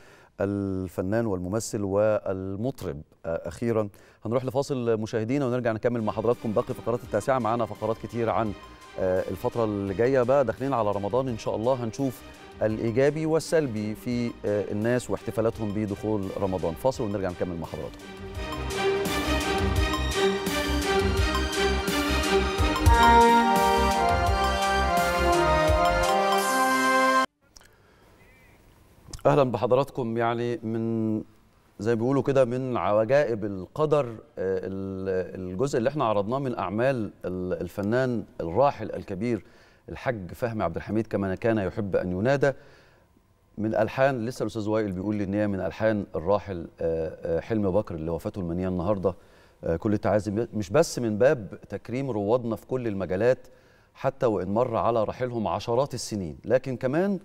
الفنان والممثل والمطرب. اخيرا هنروح لفاصل مشاهدينا ونرجع نكمل مع حضراتكم باقي فقرات التاسعه، معانا فقرات كتير عن الفتره اللي جايه بقى، داخلين على رمضان ان شاء الله، هنشوف الايجابي والسلبي في الناس واحتفالاتهم بدخول رمضان. فاصل ونرجع نكمل مع حضراتكم. أهلا بحضراتكم. يعني من زي بيقولوا كده من عجائب القدر الجزء اللي احنا عرضناه من أعمال الفنان الراحل الكبير الحاج فهمي عبد الحميد كما كان يحب أن ينادى، من ألحان لسه الأستاذ وائل بيقول لي إن هي من ألحان الراحل حلمي بكر اللي وفاته المنية النهارده. كل التعازي مش بس من باب تكريم روادنا في كل المجالات حتى وإن مر على رحلهم عشرات السنين، لكن كمان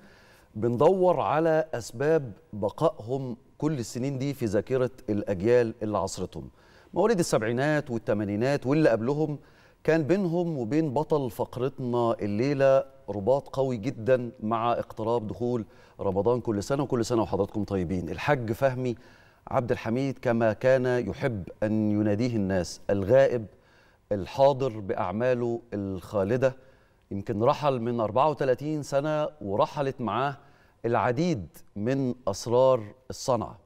بندور على أسباب بقائهم كل السنين دي في ذاكرة الأجيال اللي عصرتهم. مواليد السبعينات والثمانينات واللي قبلهم كان بينهم وبين بطل فقرتنا الليلة رباط قوي جدا مع اقتراب دخول رمضان كل سنة وكل سنة وحضراتكم طيبين. الحاج فهمي عبد الحميد كما كان يحب أن يناديه الناس، الغائب الحاضر بأعماله الخالدة. يمكن رحل من أربعة وثلاثين سنة ورحلت معاه العديد من أسرار الصنعة.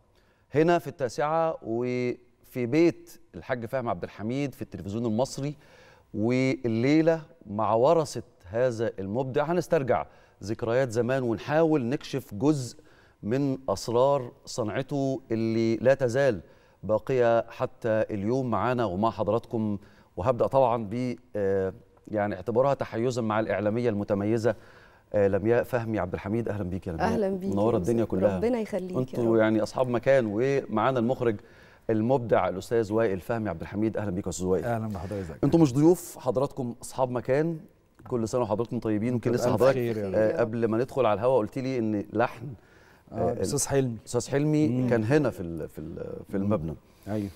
هنا في التاسعة وفي بيت الحاج فهمي عبد الحميد في التلفزيون المصري، والليلة مع ورثة هذا المبدع هنسترجع ذكريات زمان ونحاول نكشف جزء من أسرار صنعته اللي لا تزال باقية حتى اليوم معانا ومع حضراتكم. وهبدأ طبعا ب يعني اعتبرها تحيزا مع الإعلامية المتميزة لمياء فهمي عبد الحميد. اهلا بيك يا لمياء. اهلا بيك، منوره الدنيا كلها، ربنا يخليك. انتوا يعني اصحاب مكان، ومعانا المخرج المبدع الاستاذ وائل فهمي عبد الحميد. اهلا بيك يا استاذ وائل. اهلا بحضرتك. انتوا مش ضيوف، حضراتكم اصحاب مكان. كل سنه وحضراتكم طيبين. يمكن لسه حضرتك يعني قبل ما ندخل على الهواء قلت لي ان لحن الاستاذ آه حلمي الاستاذ حلمي مم. كان هنا في في المبنى. ايوه،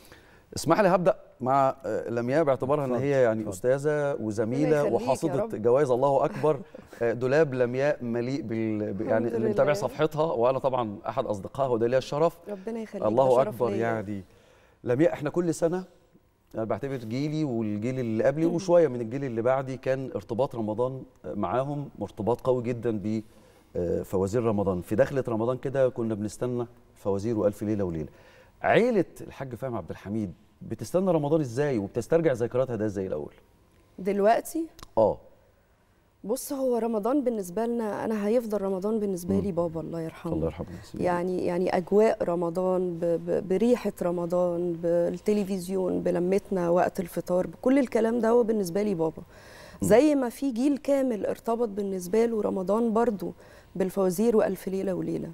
اسمح لي هبدا مع لمياء باعتبارها ان هي يعني استاذه وزميله وحاصده جوائز الله اكبر. دولاب لمياء مليء بال يعني اللي متابع صفحتها، وانا طبعا احد اصدقائها وده ليا الشرف. ربنا يخليك، الله اكبر ليه. يعني لمياء، احنا كل سنه انا بعتبر جيلي والجيل اللي قبلي وشويه من الجيل اللي بعدي كان ارتباط رمضان معاهم ارتباط قوي جدا بفوازير رمضان. في دخله رمضان كده كنا بنستنى فوازير والف ليله وليله. عيله الحاج فهمي عبد الحميد بتستنى رمضان ازاي وبتسترجع ذكرياتها ده ازاي الاول؟ دلوقتي؟ اه بص، هو رمضان بالنسبه لنا، انا هيفضل رمضان بالنسبه لي بابا الله يرحمه. الله يرحمه. يعني يعني اجواء رمضان ب ب بريحه رمضان بالتلفزيون بلمتنا وقت الفطار بكل الكلام ده هو بالنسبه لي بابا. زي ما في جيل كامل ارتبط بالنسبه له رمضان برضو بالفوازير والف ليله وليله.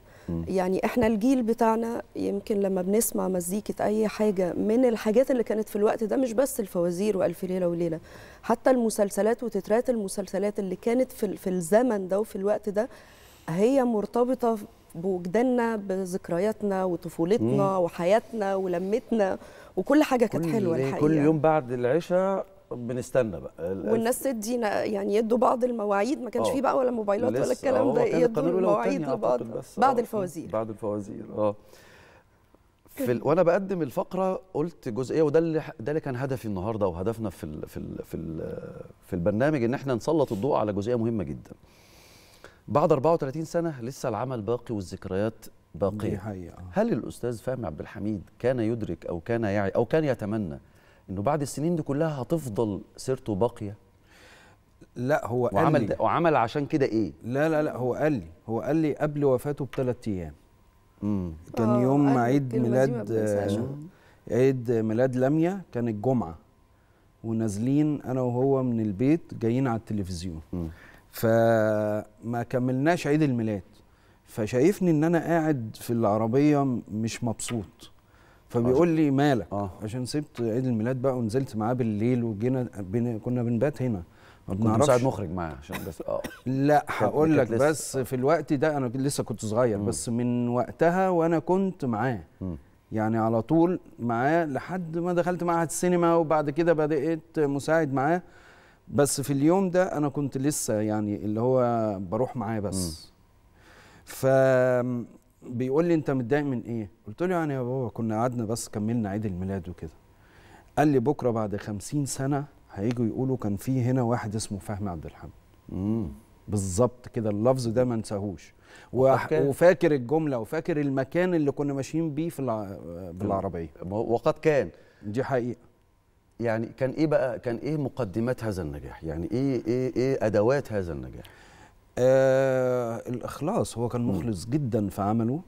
يعني احنا الجيل بتاعنا يمكن لما بنسمع مزيكة اي حاجه من الحاجات اللي كانت في الوقت ده، مش بس الفوازير والف ليله وليله، حتى المسلسلات وتترات المسلسلات اللي كانت في في الزمن ده وفي الوقت ده هي مرتبطه بوجداننا بذكرياتنا وطفولتنا مم. وحياتنا ولمتنا وكل حاجه كانت حلوه الحقيقه. كل يوم بعد العشاء بنستنى بقى، والناس تدي يعني يدوا بعض المواعيد، ما كانش فيه بقى ولا موبايلات ولا الكلام ده، يدوا المواعيد لبعض بعد الفوازير. بعد الفوازير اه في ال... وانا بقدم الفقره قلت جزئيه، وده اللي ده اللي كان هدفي النهارده وهدفنا في ال... في ال... في ال... في البرنامج، ان احنا نسلط الضوء على جزئيه مهمه جدا. بعد أربعة وثلاثين سنه لسه العمل باقي والذكريات باقيه. هل الاستاذ فهمي عبد الحميد كان يدرك او كان يعي او كان يتمنى انه بعد السنين دي كلها هتفضل سيرته باقيه؟ لا، هو قال لي وعمل, وعمل عشان كده ايه؟ لا لا لا، هو قال لي هو قال لي قبل وفاته بثلاث ايام. امم كان آه يوم عيد ميلاد آه عيد ميلاد لمياء، كان الجمعه، ونازلين انا وهو من البيت جايين على التلفزيون. مم. فما كملناش عيد الميلاد، فشايفني ان انا قاعد في العربيه مش مبسوط، فبيقول لي مالك؟ آه. عشان سبت عيد الميلاد بقى ونزلت معاه بالليل وجينا بن... كنا بنبات هنا. ما بنعرفش، مساعد مخرج معاه عشان بس اه لا هقول لك، بس في الوقت ده انا لسه كنت صغير. مم. بس من وقتها وانا كنت معاه، يعني على طول معاه لحد ما دخلت معاه السينما، وبعد كده بدات مساعد معاه. بس في اليوم ده انا كنت لسه يعني اللي هو بروح معاه بس. ف بيقول لي انت متضايق من ايه؟ قلت له يعني يا بابا كنا قعدنا بس كملنا عيد الميلاد وكده. قال لي بكره بعد خمسين سنه هيجوا يقولوا كان في هنا واحد اسمه فهمي عبد الحميد. امم بالظبط كده، اللفظ ده ما انساهوش، وفاكر الجمله وفاكر المكان اللي كنا ماشيين بيه في الع... بالعربيه. وقد كان دي حقيقه. يعني كان ايه بقى، كان ايه مقدمات هذا النجاح؟ يعني ايه ايه ايه ادوات هذا النجاح؟ آه الإخلاص، هو كان مخلص جدا في عمله.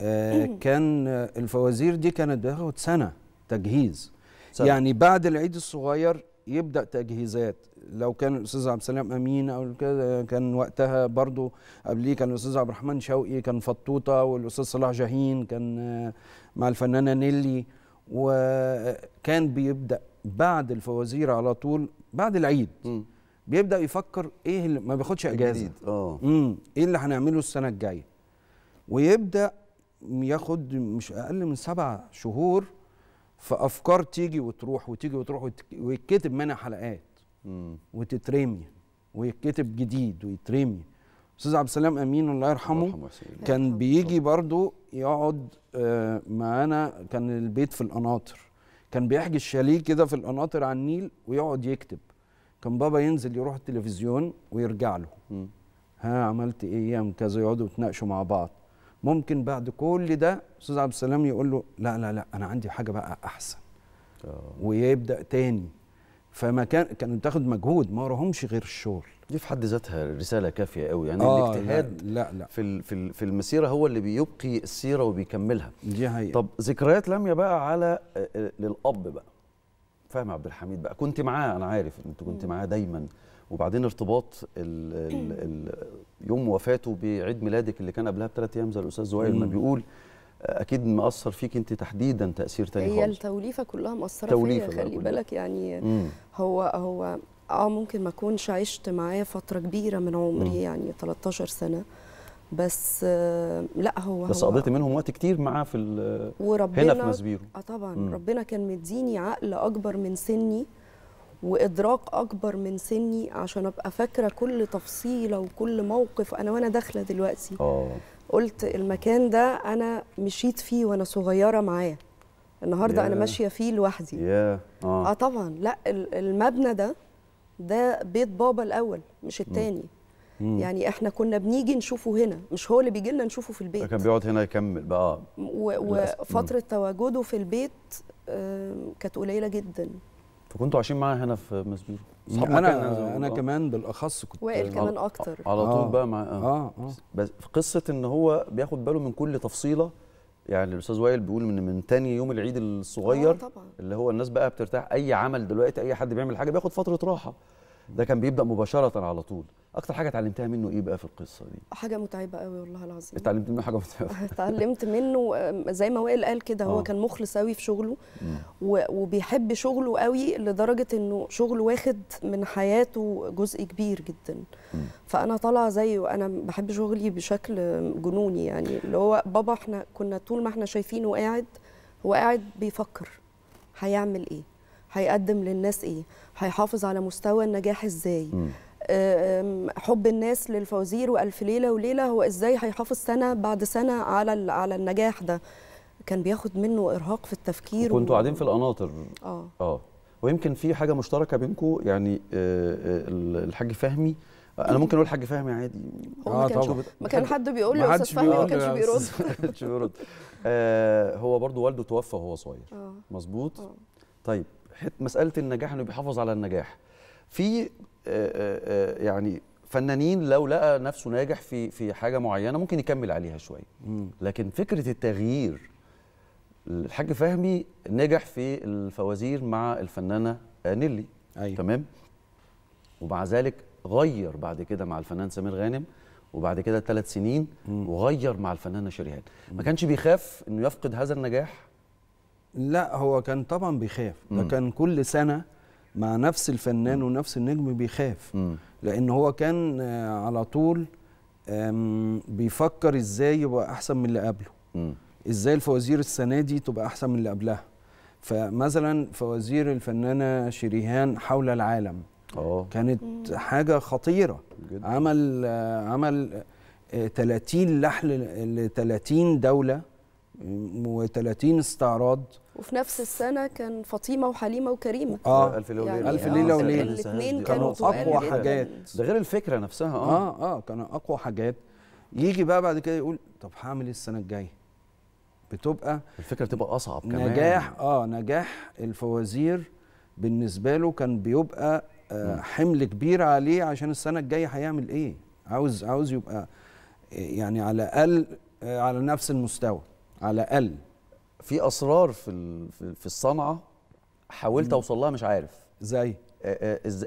آه كان الفوازير دي كانت بتاخد سنة تجهيز سنة. يعني بعد العيد الصغير يبدأ تجهيزات. لو كان الأستاذ عبد السلام أمين أو كده كان وقتها، برضو قبليه كان الأستاذ عبد الرحمن شوقي، كان فطوطة، والأستاذ صلاح جاهين كان مع الفنانة نيلي، وكان بيبدأ بعد الفوازير على طول بعد العيد. م. بيبدا يفكر ايه اللي ما بياخدش اجازه. اه امم ايه اللي هنعمله السنه الجايه، ويبدا ياخد مش اقل من سبع شهور في افكار تيجي وتروح وتيجي وتروح، ويتكتب منها حلقات امم وتترمي ويتكتب جديد ويترمي. استاذ عبد السلام امين الله يرحمه كان بيجي برضو يقعد آه معانا، كان البيت في القناطر، كان بيحجز شاليه كده في القناطر على النيل ويقعد يكتب. كان بابا ينزل يروح التلفزيون ويرجع له. م. ها عملت ايه يا كذا، يقعدوا يتناقشوا مع بعض. ممكن بعد كل ده استاذ عبد السلام يقول له لا لا لا انا عندي حاجه بقى احسن. أوه. ويبدا تاني. فما كان كان بتاخد مجهود، ما وراهمش غير الشغل. دي في حد ذاتها رساله كافيه قوي، يعني آه الاجتهاد لا لا لا. في في في المسيره هو اللي بيبقي السيره وبيكملها. دي حقيقة. طب ذكريات لمياء بقى على للاب بقى فهمي عبد الحميد بقى، كنت معاه، انا عارف انت كنت معاه دايما وبعدين ارتباط ال ال ال يوم وفاته بعيد ميلادك اللي كان قبلها بثلاث ايام زي الاستاذ وائل ما بيقول، اكيد مأثر فيك انت تحديدا تاثير تاني خالص. هي التوليفه كلها مأثره فيا، خلي بالك يعني. مم. هو هو اه ممكن ما اكونش عشت معاه فتره كبيره من عمري. مم. يعني ثلاثة عشر سنة بس. آه لا هو بس قضيت منهم وقت كتير معاه في هنا في ماسبيرو. اه طبعا. مم. ربنا كان مديني عقل اكبر من سني وادراك اكبر من سني عشان ابقى فاكره كل تفصيله وكل موقف. انا وانا داخله دلوقتي اه قلت المكان ده انا مشيت فيه وانا صغيره معاه، النهارده yeah. انا ماشيه فيه لوحدي. yeah. oh. اه طبعا. لا المبنى ده ده بيت بابا الاول مش الثاني. mm. يعني احنا كنا بنيجي نشوفه هنا، مش هو اللي بيجي لنا نشوفه في البيت، كان بيقعد هنا يكمل بقى. وفتره تواجده في البيت كانت قليله جدا. فكنتوا عايشين معاه هنا في ماسبيرو؟ انا انا, أنا كمان بالاخص كنت وائل كمان اكتر على طول. آه بقى مع اه اه, آه بس في قصه ان هو بياخد باله من كل تفصيله. يعني الاستاذ وائل بيقول من من ثاني يوم العيد الصغير. آه طبعا. اللي هو الناس بقى بترتاح، اي عمل دلوقتي اي حد بيعمل حاجه بياخد فتره راحه، ده كان بيبدا مباشره على طول. اكتر حاجه اتعلمتها منه ايه بقى في القصه دي؟ حاجه متعبه قوي والله العظيم. اتعلمت منه حاجه متعبه. اتعلمت منه زي ما وائل قال كده، هو آه. كان مخلص قوي في شغله وبيحب شغله قوي لدرجه انه شغله واخد من حياته جزء كبير جدا. م. فانا طالعه زيه، انا بحب شغلي بشكل جنوني يعني. اللي هو بابا احنا كنا طول ما احنا شايفينه قاعد، هو قاعد بيفكر هيعمل ايه، هيقدم للناس ايه، هيحافظ على مستوى النجاح ازاي، حب الناس للفوازير والف ليله وليله، هو ازاي هيحافظ سنه بعد سنه على على النجاح ده. كان بياخد منه ارهاق في التفكير. كنتوا قاعدين و... في القناطر. اه اه ويمكن في حاجه مشتركه بينكم يعني. آه الحاج فهمي، انا ممكن اقول حاج فهمي عادي. اه طبعا. ما كان حد بيقول له استاذ فهمي ما كانش بيرد. ما كانش بيرد. آه هو برضو والده توفى وهو صغير. اه مظبوط. آه. طيب مسألة النجاح، انه بيحافظ على النجاح. في يعني فنانين لو لقى نفسه ناجح في في حاجة معينة ممكن يكمل عليها شوية، لكن فكرة التغيير. الحاج فهمي نجح في الفوازير مع الفنانة نيلي. أيوة. تمام. ومع ذلك غير بعد كده مع الفنان سمير غانم، وبعد كده ثلاث سنين مم. وغير مع الفنانة شريهان. ما كانش بيخاف انه يفقد هذا النجاح؟ لا هو كان طبعا بيخاف. ده كان كل سنة مع نفس الفنان م. ونفس النجم بيخاف. م. لأن هو كان على طول بيفكر ازاي يبقى أحسن من اللي قبله. م. ازاي الفوازير السنة دي تبقى أحسن من اللي قبلها. فمثلا فوازير الفنانة شريهان حول العالم. أوه. كانت م. حاجة خطيرة جدا. عمل عمل ثلاثين لحن ل ثلاثين دولة وثلاثين استعراض، وفي نفس السنة كان فاطمة وحليمة وكريمة. اه ألف ليلة وليلة. ألف ليلة وليلة. الاثنين كانوا أقوى حاجات. ده غير الفكرة نفسها. اه اه كانوا أقوى حاجات. يجي بقى بعد كده يقول طب هعمل إيه السنة الجاية؟ بتبقى الفكرة بتبقى أصعب كمان. نجاح اه نجاح الفوازير بالنسبة له كان بيبقى آه حمل كبير عليه، عشان السنة الجاية هيعمل إيه؟ عاوز عاوز يبقى يعني على الأقل آه على نفس المستوى. على الأقل في أسرار في في الصنعة حاولت أوصل لها مش عارف زي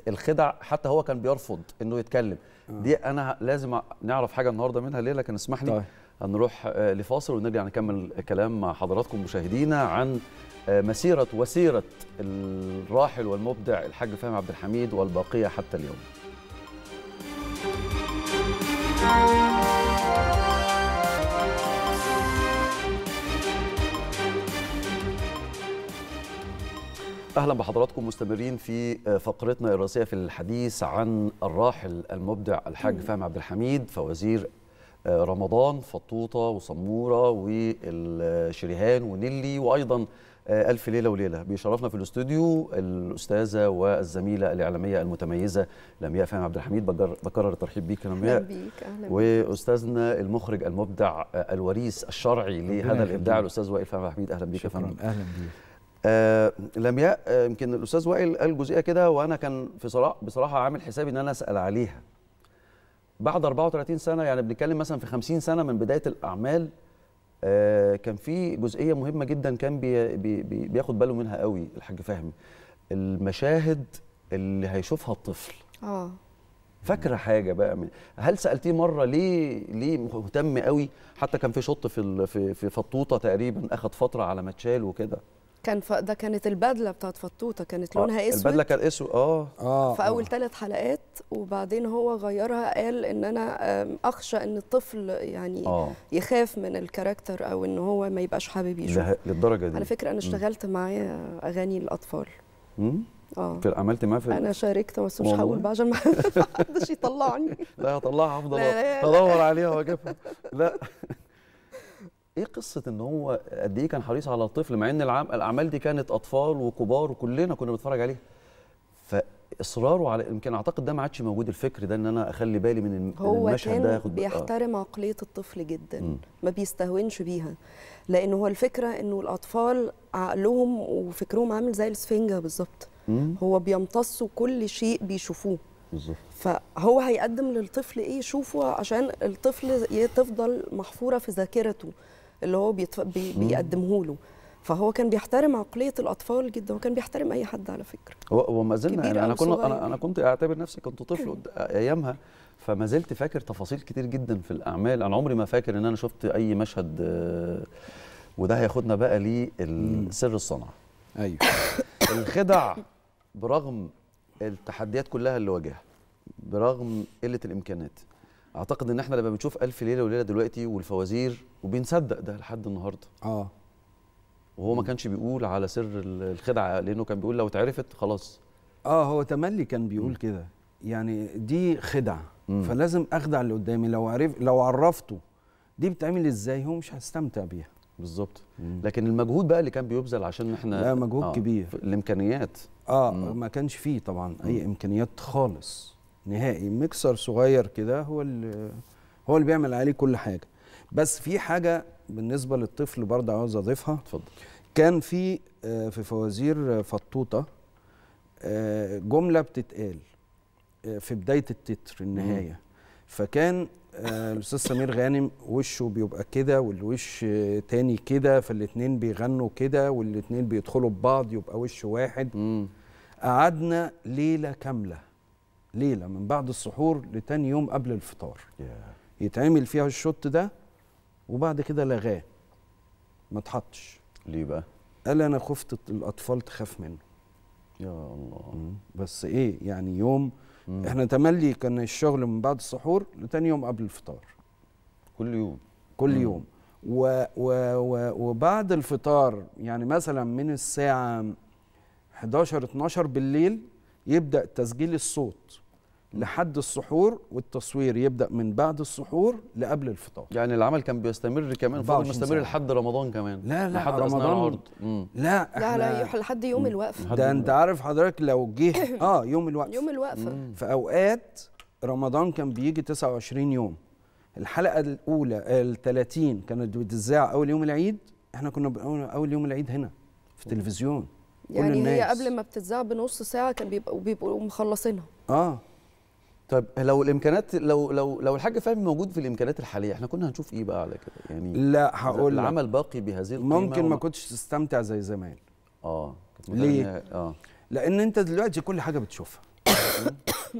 الخدع. حتى هو كان بيرفض إنه يتكلم. آه. دي أنا لازم نعرف حاجة النهاردة منها ليه، لكن اسمح لي هنروح لفاصل ونرجع نكمل الكلام مع حضراتكم مشاهدينا عن مسيرة وسيرة الراحل والمبدع الحاج فهمي عبد الحميد والباقية حتى اليوم. أهلا بحضراتكم مستمرين في فقرتنا الرئيسية في الحديث عن الراحل المبدع الحاج فهمي عبد الحميد، فوازير رمضان، فطوطة وصمورة والشريهان ونيلي، وأيضا ألف ليلة وليلة. بيشرفنا في الاستوديو الأستاذة والزميلة الإعلامية المتميزة لمياء فهمي عبد الحميد. بكرر الترحيب بيك يا لمياء. أهلا بيك. أهلا بيك. وأستاذنا المخرج المبدع الوريث الشرعي لهذا الإبداع الأستاذ وائل فهمي عبد الحميد. أهلا بيك يا فهمي. أهلا بيك. آه لمياء، يمكن آه الاستاذ وائل قال جزئيه كده وانا كان في صراع بصراحه عامل حسابي ان انا اسال عليها. بعد أربعة وثلاثين سنة يعني بنتكلم مثلا في خمسين سنة من بدايه الاعمال. آه كان في جزئيه مهمه جدا كان بي بي بي بياخد باله منها قوي الحاج فهمي، المشاهد اللي هيشوفها الطفل. اه فاكره حاجه بقى من... هل سالتيه مره ليه ليه مهتم قوي؟ حتى كان في شط في ال... في في فطوطه تقريبا، اخد فتره على ما اتشال وكده. كان ف... ده كانت البدله بتاعت فطوطه، كانت لونها آه. اسود. البدله كانت اسود اه اه في اول ثلاث حلقات، وبعدين هو غيرها، قال ان انا اخشى ان الطفل يعني آه. يخاف من الكاركتر او ان هو ما يبقاش حابب يشوفه للدرجه دي. على فكره انا اشتغلت معاه اغاني الاطفال. امم اه عملت معاه في انا شاركت، بس مش هقول بقى عشان ما حدش يطلعني. لا هطلعها، افضل ادور عليها واجيبها. لا ايه قصه ان هو قد ايه كان حريص على الطفل، مع ان الاعمال دي كانت اطفال وكبار وكلنا كنا بنتفرج عليها، فاصراره على يمكن اعتقد ده ما عادش موجود الفكر ده، ان انا اخلي بالي من المشهد ده. هو كان بيحترم آه. عقليه الطفل جدا، م. ما بيستهونش بيها، لان هو الفكره انه الاطفال عقلهم وفكرهم عامل زي السفنجه بالظبط، هو بيمتصوا كل شيء بيشوفوه بالظبط، فهو هيقدم للطفل ايه يشوفه عشان الطفل تفضل محفوره في ذاكرته اللي هو بيتف... بي... بيقدمه له. فهو كان بيحترم عقليه الاطفال جدا، وكان بيحترم اي حد على فكره. هو ما زلنا انا كنت انا انا كنت اعتبر نفسي كنت طفل ايامها، فما زلت فاكر تفاصيل كتير جدا في الاعمال. انا عمري ما فاكر ان انا شفت اي مشهد، وده هياخدنا بقى لسر الصنعه. ايوه الخدع برغم التحديات كلها اللي واجهها، برغم قله الامكانات، اعتقد ان احنا لما بنشوف الف ليله وليله دلوقتي والفوازير وبنصدق ده لحد النهارده. اه وهو ما كانش بيقول على سر الخدعه، لانه كان بيقول لو اتعرفت خلاص. اه هو تملي كان بيقول كده، يعني دي خدعه مم. فلازم اخدع اللي قدامي، لو عرف لو عرفته دي بتعمل ازاي هو مش هستمتع بيها. بالظبط، لكن المجهود بقى اللي كان بيبذل عشان احنا لا مجهود آه. كبير، الامكانيات اه مم. ما كانش فيه طبعا اي امكانيات خالص نهائي، مكسر صغير كده هو اللي هو اللي بيعمل عليه كل حاجه. بس في حاجه بالنسبه للطفل برضه عاوز اضيفها. اتفضل. كان في في فوازير فطوطه جمله بتتقال في بدايه التتر النهايه مم. فكان الاستاذ سمير غانم وشه بيبقى كده والوش تاني كده، فالاثنين بيغنوا كده والاثنين بيدخلوا ببعض يبقى وش واحد. مم. قعدنا ليله كامله، ليله من بعد السحور لتاني يوم قبل الفطار yeah. يتعمل فيها الشوت ده، وبعد كده لغاه ما اتحطش. ليه بقى؟ قال انا خفت الاطفال تخاف منه. يا الله. مم. بس ايه يعني يوم مم. احنا تملي كان الشغل من بعد السحور لتاني يوم قبل الفطار، كل يوم كل مم. يوم و و و وبعد الفطار يعني مثلا من الساعه احداشر اتناشر بالليل يبدا تسجيل الصوت لحد السحور، والتصوير يبدا من بعد السحور لقبل الفطار. يعني العمل كان بيستمر كمان، فضل مستمر لحد رمضان كمان. لا لا لحد رمضان لا لا لا لحد يوم مم. الوقفه. ده انت عارف حضرتك لو جه اه يوم الوقفه يوم الوقفه في اوقات رمضان كان بيجي تسعة وعشرين يوم. الحلقه الاولى التلاتين كانت بتذاع اول يوم العيد، احنا كنا اول يوم العيد هنا في التلفزيون. يعني هي قبل ما بتتذاع بنص ساعه كان بيبقوا بيبقوا مخلصينها. اه طيب لو الامكانات، لو لو لو الحاج فهمي موجود في الامكانات الحاليه، احنا كنا هنشوف ايه بقى على كده يعني؟ لا هقول لك العمل باقي بهذه القيمه، ممكن وما... ما كنتش تستمتع زي زمان. اه ليه؟ اه لان انت دلوقتي كل حاجه بتشوفها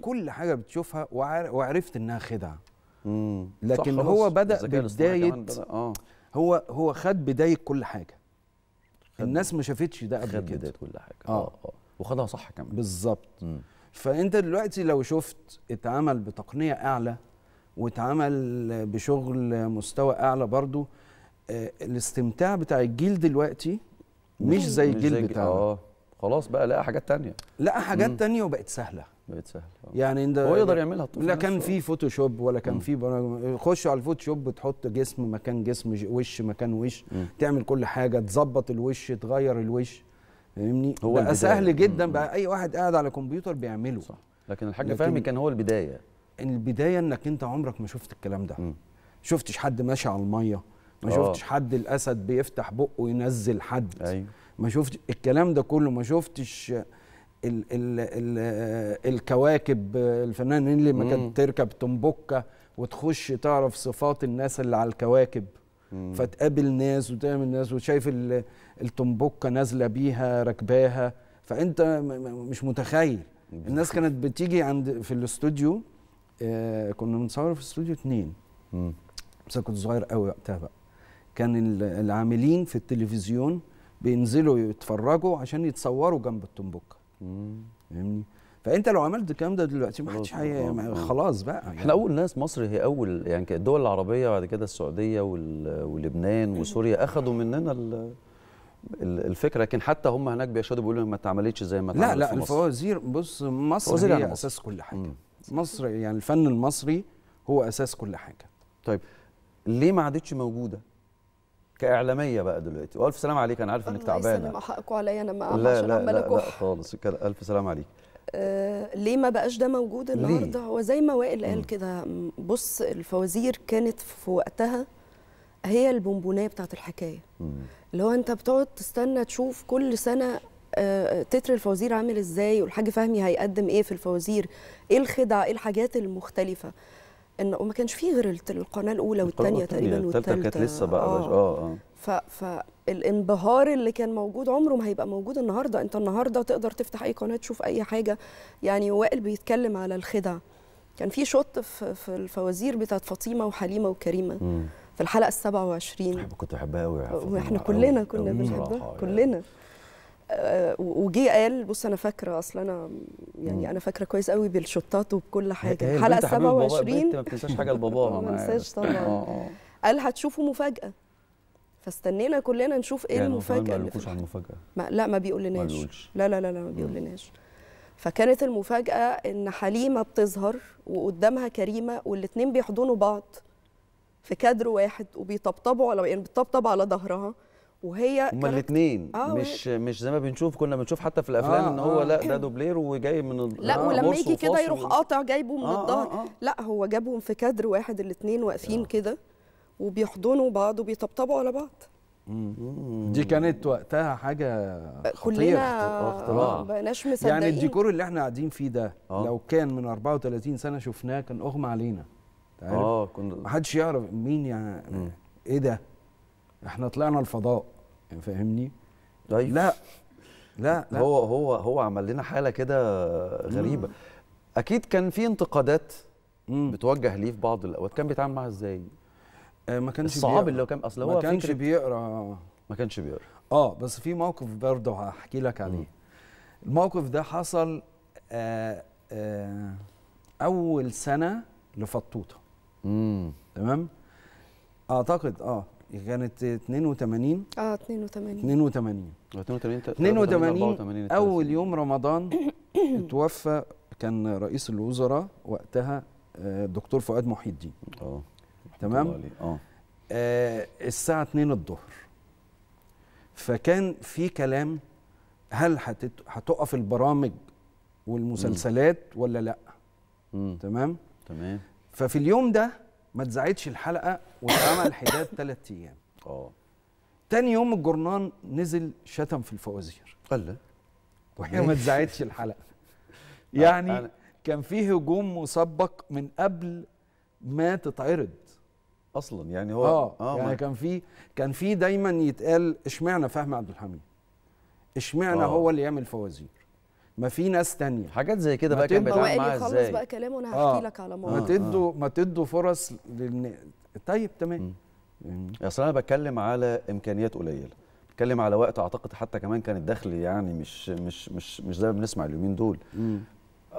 كل حاجه بتشوفها وعر... وعرفت انها خدعه. امم لكن هو بدا بدايه آه. هو هو خد بدايه كل حاجه، الناس ما شافتش ده قبل كده، خد بدايه كل حاجه اه اه وخدها صح كمان. بالظبط. فانت دلوقتي لو شفت اتعمل بتقنيه اعلى واتعمل بشغل مستوى اعلى برضو، آه الاستمتاع بتاع الجيل دلوقتي مش زي الجيل بتاعنا. اه خلاص بقى لقى حاجات تانية، لقى حاجات مم. تانية وبقت سهله، بقت سهله يعني. انت هو يقدر يعملها الطفل، لا كان في فوتوشوب ولا كان في برامج، خش على الفوتوشوب تحط جسم مكان جسم، وش مكان وش، مم. تعمل كل حاجه، تظبط الوش، تغير الوش، فاهمني؟ بقى سهل جدا، بقى اي واحد قاعد على كمبيوتر بيعمله. صح. لكن الحاج فهمي كان هو البدايه. البدايه انك انت عمرك ما شفت الكلام ده، ما شفتش حد ماشي على الميه، ما شفتش حد الاسد بيفتح بقه وينزل حد، ايوه ما شفتش الكلام ده كله، ما شفتش ال ال ال الكواكب، الفنانين اللي ما كانت تركب تنبكه وتخش تعرف صفات الناس اللي على الكواكب، فتقابل ناس وتعمل ناس وشايف التنبكه نازله بيها راكباها، فانت مش متخيل. الناس كانت بتيجي عند في الاستوديو آه كنا بنصور في استوديو اتنين، امم بس كنت صغير قوي وقتها بقى. كان العاملين في التلفزيون بينزلوا يتفرجوا عشان يتصوروا جنب التنبكه. امم فاهمني؟ فانت لو عملت الكلام ده دلوقتي ما حدش خلاص بقى يعني. احنا اول ناس، مصر هي اول يعني، الدول العربيه بعد كده السعوديه ولبنان وسوريا اخذوا مننا الفكره، لكن حتى هم هناك بيشهدوا بيقولوا ما اتعملتش زي ما اتعملت في مصر. لا لا الفوازير، بص مصر هي اساس كل حاجه. مم. مصر يعني الفن المصري هو اساس كل حاجه. طيب ليه ما عادتش موجوده؟ كاعلاميه بقى دلوقتي، والف سلام عليك، انا عارف انك تعبانه. الله يسلم، حقكم عليا انا ما لا لا لا, لا خالص، الف سلام عليك. آه ليه ما بقاش ده موجود النهارده؟ هو زي ما وائل قال كده، بص الفوازير كانت في وقتها هي البونبونيه بتاعت الحكايه، مم. اللي هو انت بتقعد تستنى تشوف كل سنه آه تتر الفوازير عامل ازاي، والحاج فهمي هيقدم ايه في الفوازير، ايه الخدع، ايه الحاجات المختلفه. ان وما كانش فيه غير القناه الاولى والثانيه تقريبا والثالثه، الثالثه كانت لسه بقى اه اه فالانبهار اللي كان موجود عمره ما هيبقى موجود النهارده. انت النهارده تقدر تفتح اي قناه تشوف اي حاجه. يعني وائل بيتكلم على الخدع، كان في شوط في الفوازير بتاعت فاطمه وحليمه وكريمه، مم. في الحلقه السابعة والعشرين. كنت بحبها قوي، واحنا كلنا كنا بنحبها كلنا. أه وجي قال، بص انا فاكره، اصل انا يعني مم. انا فاكره كويس قوي بالشطات وبكل حاجه. الحلقه السابعة والعشرين انت ما بتنساش حاجه لباباها. ما بنساش طبعا. قال هتشوفوا مفاجاه، فاستنينا كلنا نشوف ايه يعني المفاجاه. ما بيقولوش عن المفاجاه، لا ما بيقولناش، لا لا لا لا ما بيقولناش. فكانت المفاجاه ان حليمه بتظهر وقدامها كريمه، والاثنين بيحضنوا بعض في كادر واحد، وبيطبطبوا على يعني بتطبطب على ظهرها، وهي هما الاثنين آه مش مش زي ما بنشوف، كنا بنشوف حتى في الافلام آه ان هو آه لا ده دوبلير وجاي من لا، ولما يجي كده يروح قاطع جايبه من آه الظهر. آه آه لا هو جابهم في كادر واحد، الاثنين واقفين آه كده وبيحضنوا بعض وبيطبطبوا على بعض. مم. دي كانت وقتها حاجه خطيره، اختراع، ما بقناش مصدقين. يعني الديكور اللي احنا قاعدين فيه ده آه. لو كان من أربعة وثلاثين سنه شفناه كان اغمى علينا. اه كنا ما حدش يعرف مين يعني مم. ايه ده، احنا طلعنا الفضاء يعني، فاهمني؟ طيب لا لا لا هو هو هو عمل لنا حاله كده غريبه. مم. اكيد كان في انتقادات مم. بتوجه ليه في بعض الاوقات، كان بيتعامل معاها ازاي؟ آه ما كانش الصعاب اللي هو كان اصل هو ما كانش بيقرا ما كانش بيقرا اه بس في موقف برضه هحكي لك عليه. مم. الموقف ده حصل آه آه اول سنه لفطوطه، امم تمام؟ اعتقد اه كانت اتنين وتمانين اه اتنين وتمانين اتنين وتمانين اتنين وتمانين اول يوم رمضان اتوفى كان رئيس الوزراء وقتها الدكتور فؤاد محيي الدين، اه تمام. اه الساعه اتنين الظهر، فكان في كلام هل هتقف البرامج والمسلسلات ولا لا، تمام تمام. ففي اليوم ده ما اتذاعتش الحلقه واتعمل حداد ثلاث ايام. اه تاني يوم الجرنان نزل شتم في الفوازير، قال وهي ما اتذاعتش الحلقه. يعني كان فيه هجوم مسبق من قبل ما تتعرض اصلا. يعني هو اه, آه يعني كان فيه كان فيه دايما يتقال اشمعنى فهمي عبد الحميد، اشمعنى آه. هو اللي يعمل فوازير، ما في ناس تانية، حاجات زي كده بقى كان بيتعامل معاها ازاي. خلص بقى كلامه، انا هحكي آه. لك على موضوع. ما تدوا آه. ما تدوا فرص للن... طيب تمام. اصل انا بتكلم على امكانيات قليله، بتكلم على وقت، اعتقد حتى كمان كان الدخل يعني مش مش مش مش زي ما بنسمع اليومين دول. مم.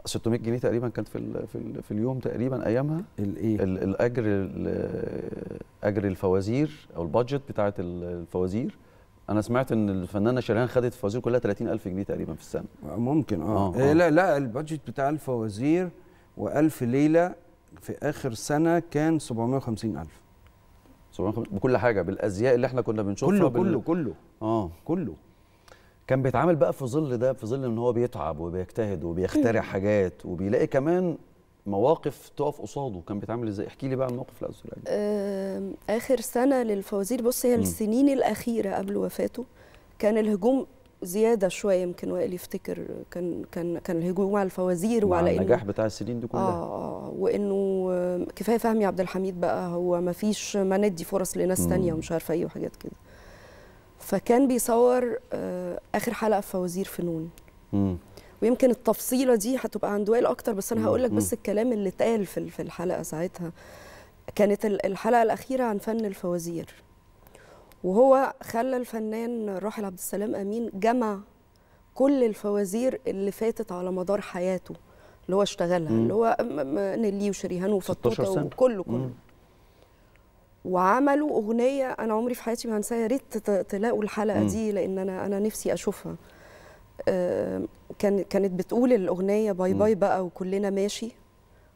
ستمية جنيه تقريبا كانت في ال... في, ال... في اليوم تقريبا ايامها الايه ال... الاجر ال... اجر الفوازير او البادجت بتاعه الفوازير. أنا سمعت إن الفنانة شريهان خدت الفوازير كلها تلاتين ألف جنيه تقريبا في السنة. ممكن آه, آه, آه. لا لا البادجت بتاع الفوازير وألف ليلة في آخر سنة كان سبعمية وخمسين ألف. سبعمية وخمسين بكل حاجة، بالأزياء اللي إحنا كنا بنشوفها، كله بال... كله كله آه كله. كان بيتعامل بقى في ظل ده، في ظل إن هو بيتعب وبيجتهد وبيخترع حاجات وبيلاقي كمان مواقف تقف قصاده. كان بيتعامل ازاي؟ احكي لي بقى عن موقف الأستاذ العلي. اخر سنه للفوازير، بص هي السنين الاخيره قبل وفاته كان الهجوم زياده شويه، يمكن وائل يفتكر. كان كان كان الهجوم على الفوازير وعلى النجاح بتاع السنين دي كلها اه وانه كفايه فهمي عبد الحميد بقى، هو ما فيش ما ندي فرص لناس مم. تانية ومش عارفه ايه وحاجات كده. فكان بيصور اخر حلقه في فوازير فنون، ويمكن التفصيله دي هتبقى عند وائل اكتر، بس انا هقول لك بس الكلام اللي اتقال في في الحلقه ساعتها. كانت الحلقه الاخيره عن فن الفوازير، وهو خلى الفنان الراحل عبد السلام امين جمع كل الفوازير اللي فاتت على مدار حياته اللي هو اشتغلها، اللي هو نيلي وشريهان وفطوطه وكله كله مم. وعملوا اغنيه انا عمري في حياتي ما هنساها، يا ريت تلاقوا الحلقه مم. دي لان انا انا نفسي اشوفها. كان كانت بتقول الاغنيه باي باي بقى وكلنا ماشي،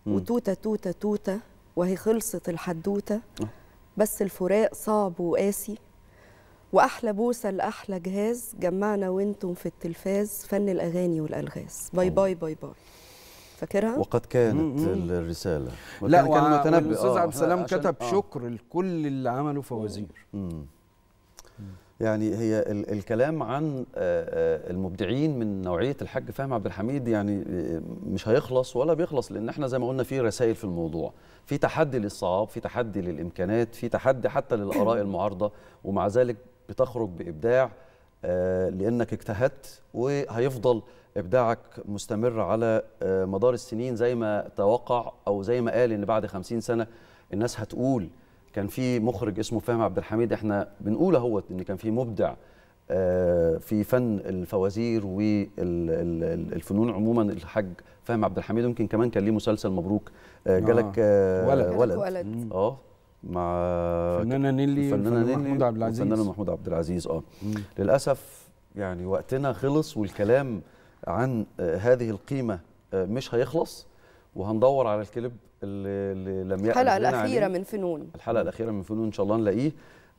وتوته توته توته وهي خلصت الحدوته، بس الفراق صعب وقاسي، واحلى بوسه لاحلى جهاز جمعنا وانتم في التلفاز، فن الاغاني والالغاز، باي باي باي باي. فاكرها؟ وقد كانت الرساله. لا كان الاستاذ عبد السلام كتب آه. شكر لكل اللي عملوا فوازير. مم. يعني هي ال الكلام عن المبدعين من نوعيه الحاج فهمي عبد الحميد يعني مش هيخلص ولا بيخلص، لان احنا زي ما قلنا في رسائل في الموضوع، في تحدي للصعاب، في تحدي للامكانات، في تحدي حتى للاراء المعارضه، ومع ذلك بتخرج بابداع لانك اجتهدت، وهيفضل ابداعك مستمر على مدار السنين زي ما توقع، او زي ما قال ان بعد خمسين سنه الناس هتقول كان في مخرج اسمه فهمي عبد الحميد. احنا بنقول اهوت ان كان في مبدع في فن الفوازير والفنون عموما الحاج فهمي عبد الحميد. يمكن كمان كان ليه مسلسل مبروك جالك آه. ولد ولد, ولد. اه مع فنانه نيلي فنانه محمود عبد العزيز فنانه محمود عبد العزيز اه مم. للاسف يعني وقتنا خلص، والكلام عن هذه القيمه مش هيخلص، وهندور على الكليب اللي لم يأتي الحلقه الاخيره من فنون الحلقه الاخيره من فنون ان شاء الله نلاقيه.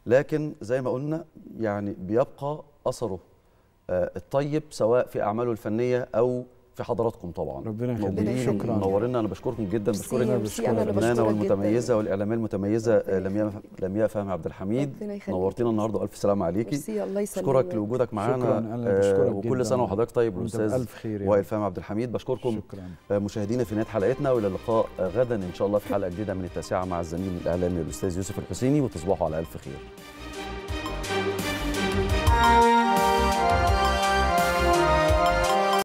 لكن زي ما قلنا يعني بيبقى اثره الطيب سواء في اعماله الفنيه او في حضراتكم طبعا. ربنا يخليك، شكرا، منورنا. انا بشكركم جدا، بشكرك الفنانه والمتميزه والاعلاميه المتميزه لمياء فهمي عبد الحميد، نورتينا النهارده والف سلامه عليكي. ميرسي، الله يسلمك، بشكرك لوجودك معانا، وكل سنه وحضرتك طيب الاستاذ وائل فهمي عبد الحميد. بشكركم مشاهدينا في نهايه حلقتنا، والى اللقاء غدا ان شاء الله في حلقه جديده من التاسعه مع الزميل الاعلامي الاستاذ يوسف الحسيني، وتصبحوا على الف خير.